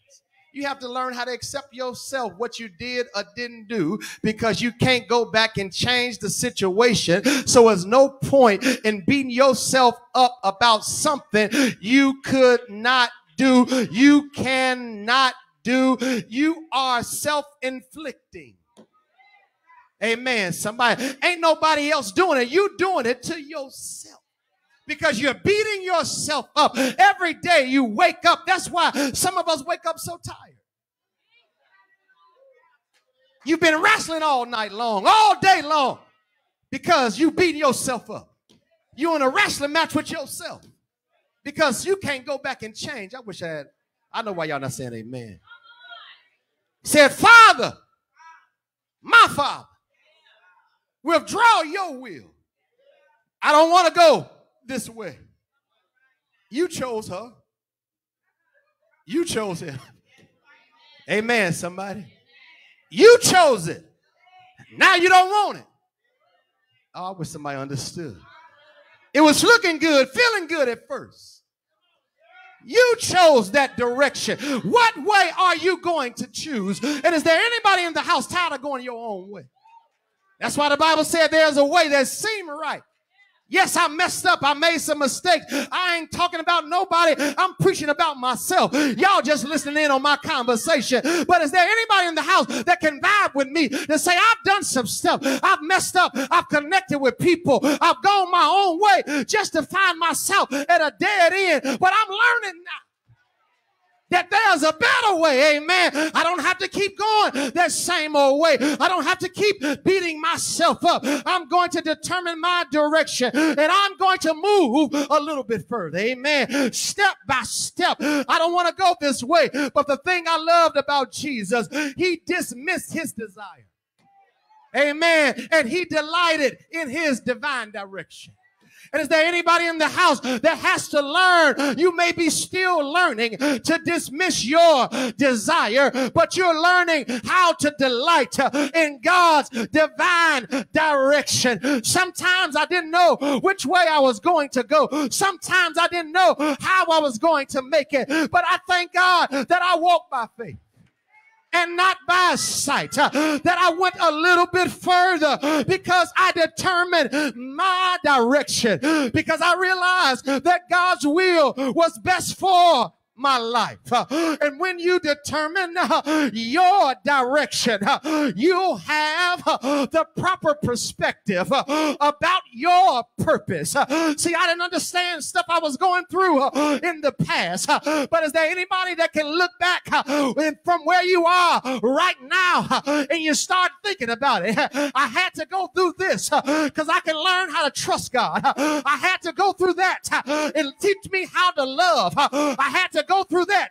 You have to learn how to accept yourself, what you did or didn't do, because you can't go back and change the situation. So there's no point in beating yourself up about something you could not do, you cannot do. You are self-inflicting. Amen, somebody. Ain't nobody else doing it. You doing it to yourself. Because you're beating yourself up every day you wake up. That's why some of us wake up so tired. You've been wrestling all night long, all day long, because you beating yourself up. You're in a wrestling match with yourself because you can't go back and change. I wish I had. I know why y'all not saying amen. He said, Father, my Father, withdraw your will. I don't want to go this way. You chose her. You chose him. Amen, somebody. You chose it. Now you don't want it. Oh, I wish somebody understood. It was looking good, feeling good at first. You chose that direction. What way are you going to choose? And is there anybody in the house tired of going your own way? That's why the Bible said there's a way that seemed right. Yes, I messed up. I made some mistakes. I ain't talking about nobody. I'm preaching about myself. Y'all just listening in on my conversation. But is there anybody in the house that can vibe with me and say, I've done some stuff. I've messed up. I've connected with people. I've gone my own way just to find myself at a dead end. But I'm learning now that there's a better way, amen. I don't have to keep going that same old way. I don't have to keep beating myself up. I'm going to determine my direction, and I'm going to move a little bit further, amen. Step by step. I don't want to go this way, but the thing I loved about Jesus, he dismissed his desire, amen, and he delighted in his divine direction. And is there anybody in the house that has to learn? You may be still learning to dismiss your desire, but you're learning how to delight in God's divine direction. Sometimes I didn't know which way I was going to go. Sometimes I didn't know how I was going to make it. But I thank God that I walked by faith and not by sight, that I went a little bit further because I determined my direction, because I realized that God's will was best for my life. And when you determine your direction, you have the proper perspective about your purpose. See, I didn't understand stuff I was going through in the past, but is there anybody that can look back from where you are right now and you start thinking about it? I had to go through this because I can learn how to trust God. I had to go through that. It teach me how to love. I had to go through that.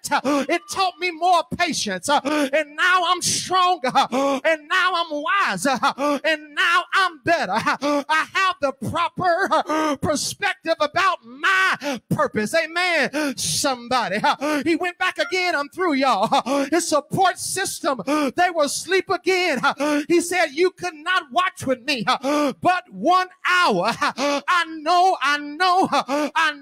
It taught me more patience, and now I'm stronger, and now I'm wiser, and now I'm better. I have the proper perspective about my purpose. Amen. Somebody, he went back again. I'm through, y'all. His support system, they were asleep again. He said, you could not watch with me but 1 hour. I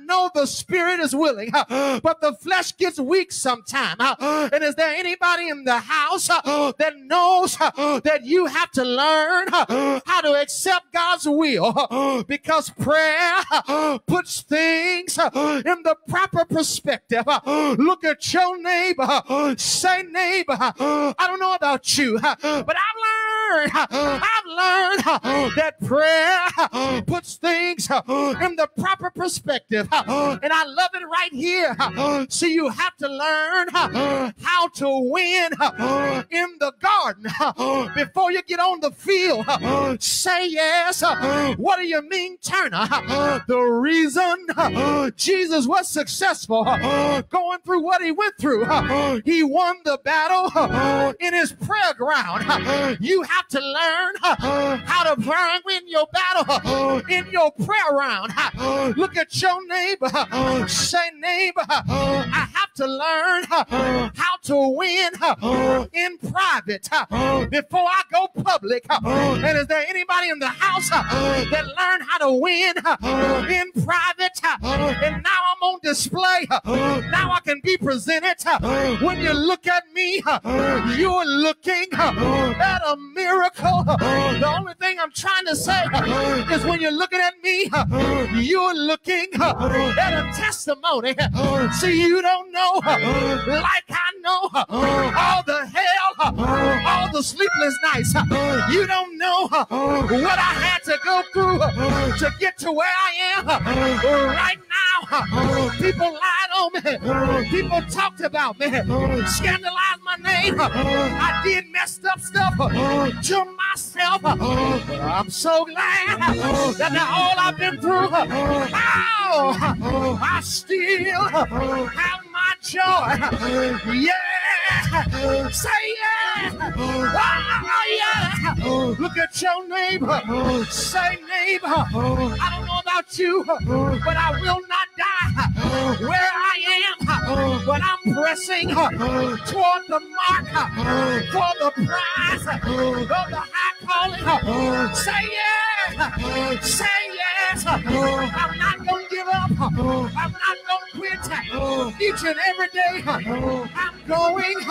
know the spirit is willing, but the flesh gets weak sometime. And is there anybody in the house that knows that you have to learn how to accept God's will, because prayer puts things in the proper perspective. Look at your neighbor. Say, neighbor, I don't know about you, but I've learned that prayer puts things in the proper perspective. And I love it right here. So you have to learn how to win in the garden before you get on the field. Say yes. What do you mean, Turner? The reason Jesus was successful going through what he went through, he won the battle in his prayer ground. You have to learn how to win your battle in your prayer round. Look at your neighbor. Say, neighbor, I have to learn how to win in private before I go public. And is there anybody in the house that learned how to win in private? And now I'm on display. Now I can be presented. When you look at me, you're looking at a miracle. The only thing I'm trying to say is when you're looking at me, you're looking at a testimony. See, you don't know like I know all the hell, all the sleepless nights. You don't know what I had to go through to get to where I am right now. People lied on me. People talked about me. Scandalized my name. I did messed up stuff to myself. I'm so glad that now all I've been through, oh, I still have my joy. Yeah, say yeah. Oh, yeah. Look at your neighbor. Say, neighbor, I don't know about you, but I will not die where I am, but I'm pressing toward the mark for the prize of the high calling. Say yeah. Say yes. I'm not gonna give up. I'm not gonna quit each and every day. I'm going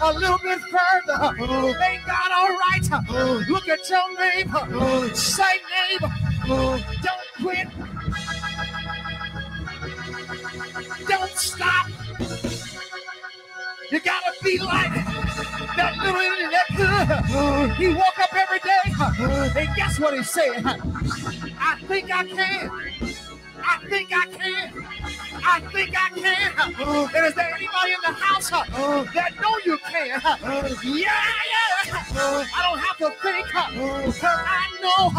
a little bit further. Thank God, all right. Look at your neighbor. Say, neighbor, don't quit. Don't stop. You gotta be like that little Indian. He woke up every day, and guess what he said? I think I can. I think I can. I think I can. And is there anybody in the house that know you can? Yeah. I don't have to think, because I know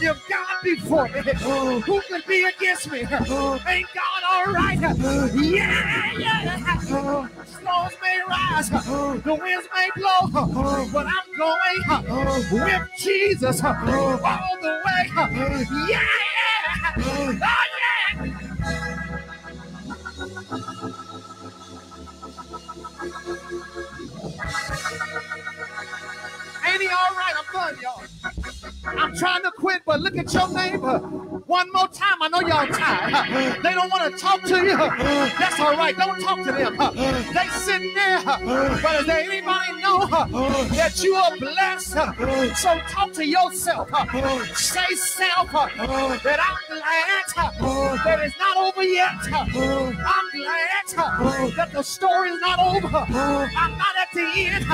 if God be for me, who can be against me? Ain't God all right? Yeah. Storms may rise, the winds may blow, but I'm going with Jesus all the way. Yeah. Oh, yeah. Ain't he all right? I'm done, y'all. I'm trying to quit, but look at your neighbor one more time. I know y'all tired. They don't want to talk to you. That's all right. Don't talk to them. They sitting there. But does anybody know that you are blessed? So talk to yourself. Say, self, that I'm glad that it's not over yet. I'm glad that the story is not over. I'm not at the end,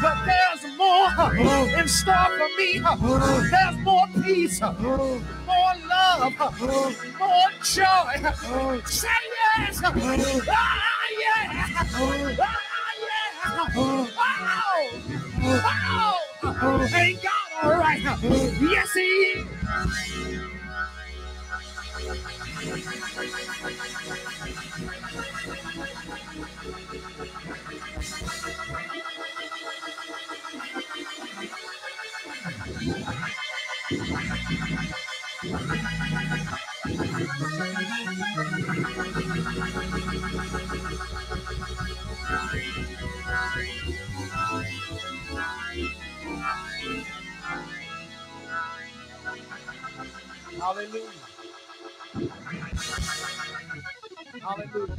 but there's more in store for me. There's more peace, more love, more joy. Say yes! Ah, yeah! Ah, yeah! Wow! Wow! Ain't God all right? Yes, He is. Hallelujah. Hallelujah.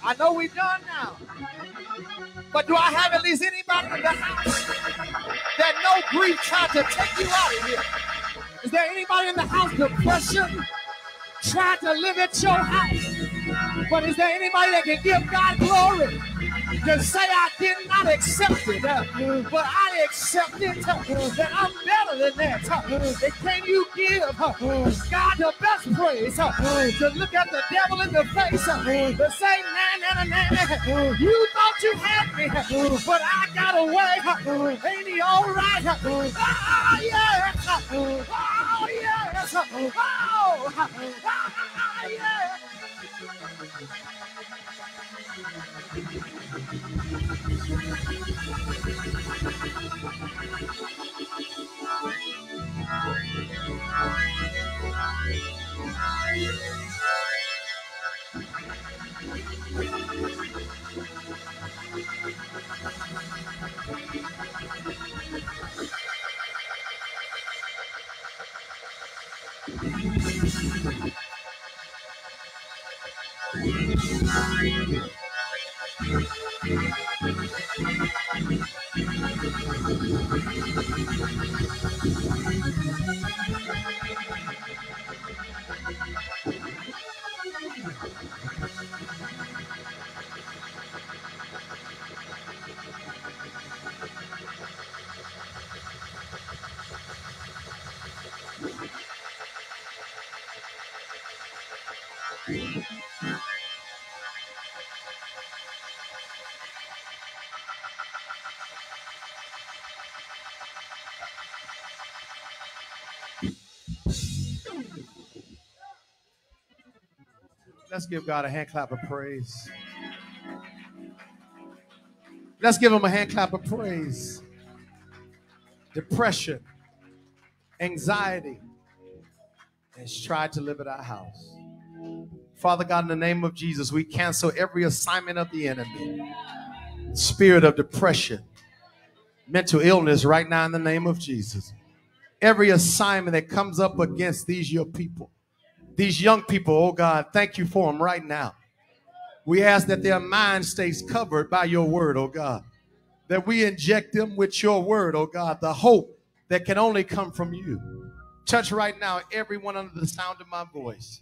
I know we're done now, but do I have at least anybody in the house that no grief tried to take you out of here? Is there anybody in the house depression tried to live at your house? But is there anybody that can give God glory? To say I did not accept it, but I accept it, that I'm better than that. And can you give God the best praise? To look at the devil in the face, to say, nah, nah, nah, nah, you thought you had me, but I got away. Ain't he all right? Oh, yeah. Oh, yes. Oh, oh, yeah. Let's give God a hand clap of praise. Let's give him a hand clap of praise. Depression, anxiety, and strive to live at our house. Father God, in the name of Jesus, we cancel every assignment of the enemy. Spirit of depression, mental illness right now in the name of Jesus. Every assignment that comes up against these your people, these young people, oh God, thank you for them right now. We ask that their mind stays covered by your word, oh God, that we inject them with your word, oh God, the hope that can only come from you. Touch right now everyone under the sound of my voice.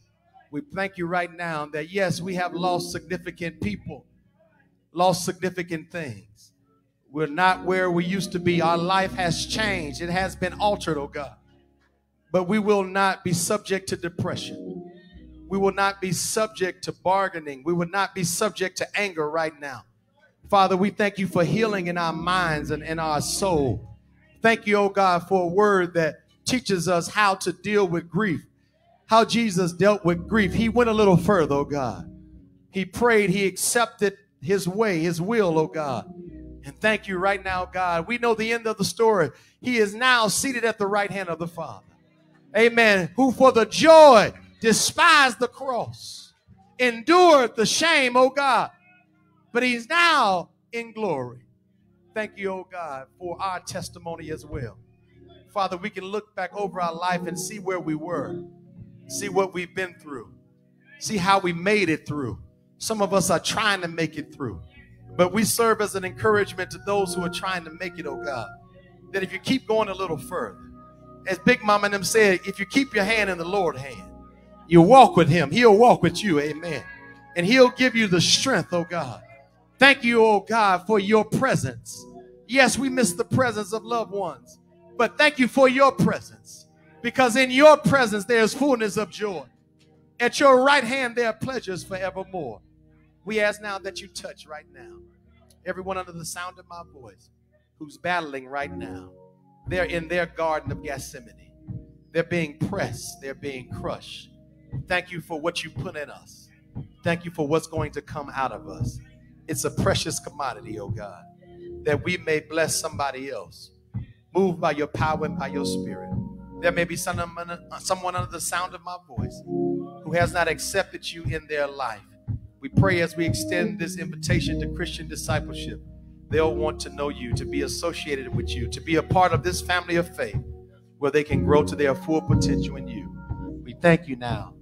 We thank you right now that, yes, we have lost significant people, lost significant things. We're not where we used to be. Our life has changed. It has been altered, oh God. But we will not be subject to depression. We will not be subject to bargaining. We will not be subject to anger right now. Father, we thank you for healing in our minds and in our soul. Thank you, oh God, for a word that teaches us how to deal with grief, how Jesus dealt with grief. He went a little further, oh God. He prayed, he accepted his way, his will, oh God. And thank you right now, God. We know the end of the story. He is now seated at the right hand of the Father. Amen. Who for the joy despised the cross, endured the shame, oh God, but he's now in glory. Thank you, oh God, for our testimony as well. Father, we can look back over our life and see where we were, see what we've been through, see how we made it through. Some of us are trying to make it through, but we serve as an encouragement to those who are trying to make it, oh God, that if you keep going a little further, as Big Mama and them said, if you keep your hand in the Lord's hand, you walk with him, he'll walk with you, amen. And he'll give you the strength, oh God. Thank you, oh God, for your presence. Yes, we miss the presence of loved ones, but thank you for your presence, because in your presence there is fullness of joy. At your right hand there are pleasures forevermore. We ask now that you touch right now everyone under the sound of my voice who's battling right now. They're in their garden of Gethsemane. They're being pressed. They're being crushed. Thank you for what you put in us. Thank you for what's going to come out of us. It's a precious commodity, oh God, that we may bless somebody else. Move by your power and by your spirit. There may be someone under the sound of my voice who has not accepted you in their life. We pray as we extend this invitation to Christian discipleship, they'll want to know you, to be associated with you, to be a part of this family of faith where they can grow to their full potential in you. We thank you now.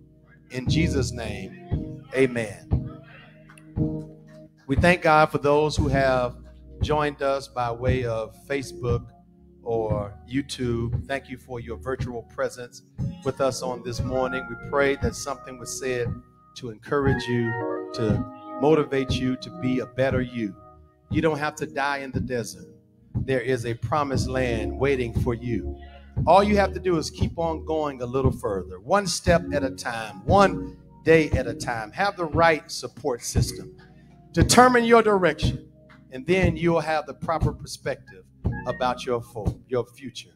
In Jesus' name, amen. We thank God for those who have joined us by way of Facebook or YouTube. Thank you for your virtual presence with us on this morning. We pray that something was said to encourage you, to motivate you to be a better you. You don't have to die in the desert. There is a promised land waiting for you. All you have to do is keep on going a little further, one step at a time, one day at a time. Have the right support system. Determine your direction, and then you'll have the proper perspective about your future.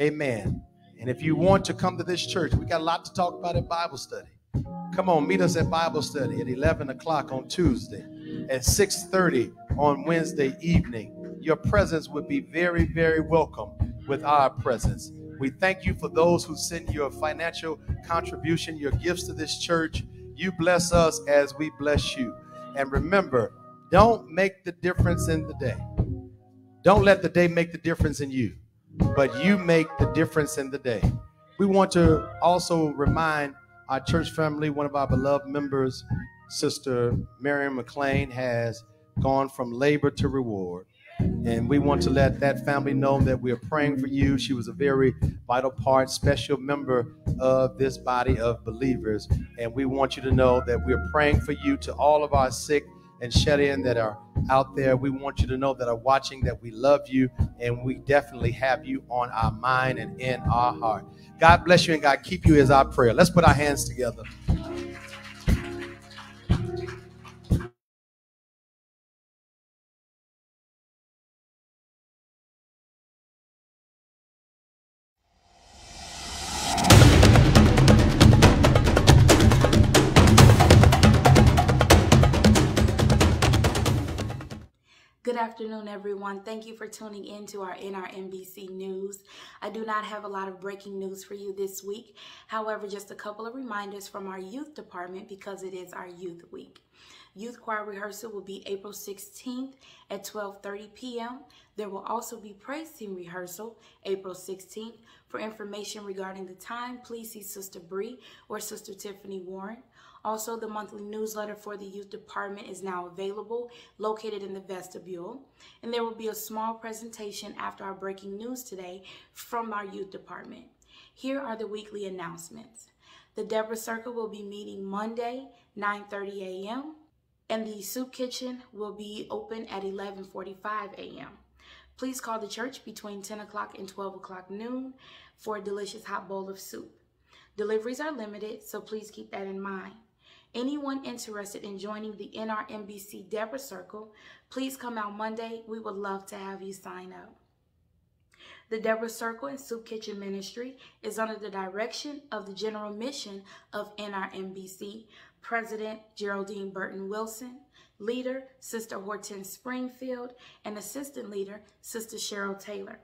Amen. And if you want to come to this church, we got a lot to talk about at Bible study. Come on, meet us at Bible study at 11 o'clock on Tuesday, at 6:30 on Wednesday evening. Your presence would be very, very welcome with our presence. We thank you for those who send your financial contribution, your gifts to this church. You bless us as we bless you. And remember, don't make the difference in the day. Don't let the day make the difference in you, but you make the difference in the day. We want to also remind our church family, one of our beloved members, Sister Mary McLean, has gone from labor to reward. And we want to let that family know that we are praying for you. She was a very vital part, special member of this body of believers. And we want you to know that we are praying for you. To all of our sick and shut-in that are out there, we want you to know that are watching that we love you, and we definitely have you on our mind and in our heart. God bless you and God keep you is our prayer. Let's put our hands together. Good afternoon, everyone. Thank you for tuning in to our NRMBC News. I do not have a lot of breaking news for you this week. However, just a couple of reminders from our youth department because it is our youth week. Youth choir rehearsal will be April 16th at 12:30 p.m. There will also be praise team rehearsal April 16th. For information regarding the time, please see Sister Bree or Sister Tiffany Warren. Also, the monthly newsletter for the youth department is now available, located in the vestibule. And there will be a small presentation after our breaking news today from our youth department. Here are the weekly announcements. The Deborah Circle will be meeting Monday, 9:30 a.m. and the soup kitchen will be open at 11:45 a.m. Please call the church between 10 o'clock and 12 o'clock noon for a delicious hot bowl of soup. Deliveries are limited, so please keep that in mind. Anyone interested in joining the NRMBC Deborah Circle, please come out Monday. We would love to have you sign up. The Deborah Circle and Soup Kitchen Ministry is under the direction of the General Mission of NRMBC, President Geraldine Burton Wilson, Leader Sister Hortense Springfield, and Assistant Leader Sister Cheryl Taylor.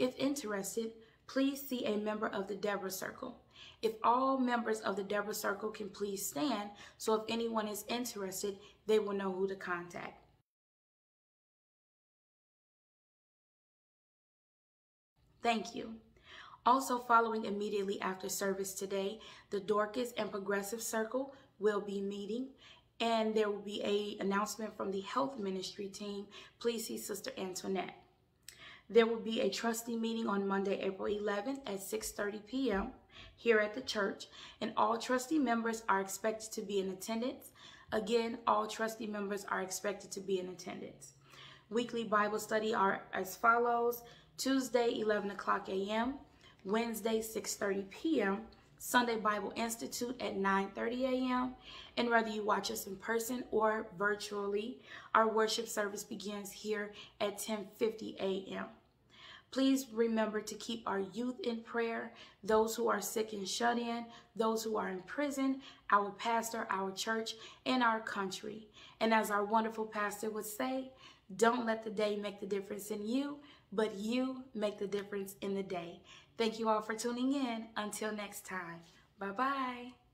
If interested, please see a member of the Deborah Circle. If all members of the Deborah Circle can please stand, so if anyone is interested, they will know who to contact. Thank you. Also, following immediately after service today, the Dorcas and Progressive Circle will be meeting, and there will be an announcement from the Health Ministry team. Please see Sister Antoinette. There will be a trustee meeting on Monday, April 11th at 6:30 p.m. here at the church, and all trustee members are expected to be in attendance. Again, all trustee members are expected to be in attendance. Weekly Bible study are as follows: Tuesday, 11 o'clock a.m., Wednesday, 6:30 p.m., Sunday Bible Institute at 9:30 a.m., and whether you watch us in person or virtually, our worship service begins here at 10:50 a.m. Please remember to keep our youth in prayer, those who are sick and shut in, those who are in prison, our pastor, our church, and our country. And as our wonderful pastor would say, don't let the day make the difference in you, but you make the difference in the day. Thank you all for tuning in. Until next time. Bye-bye.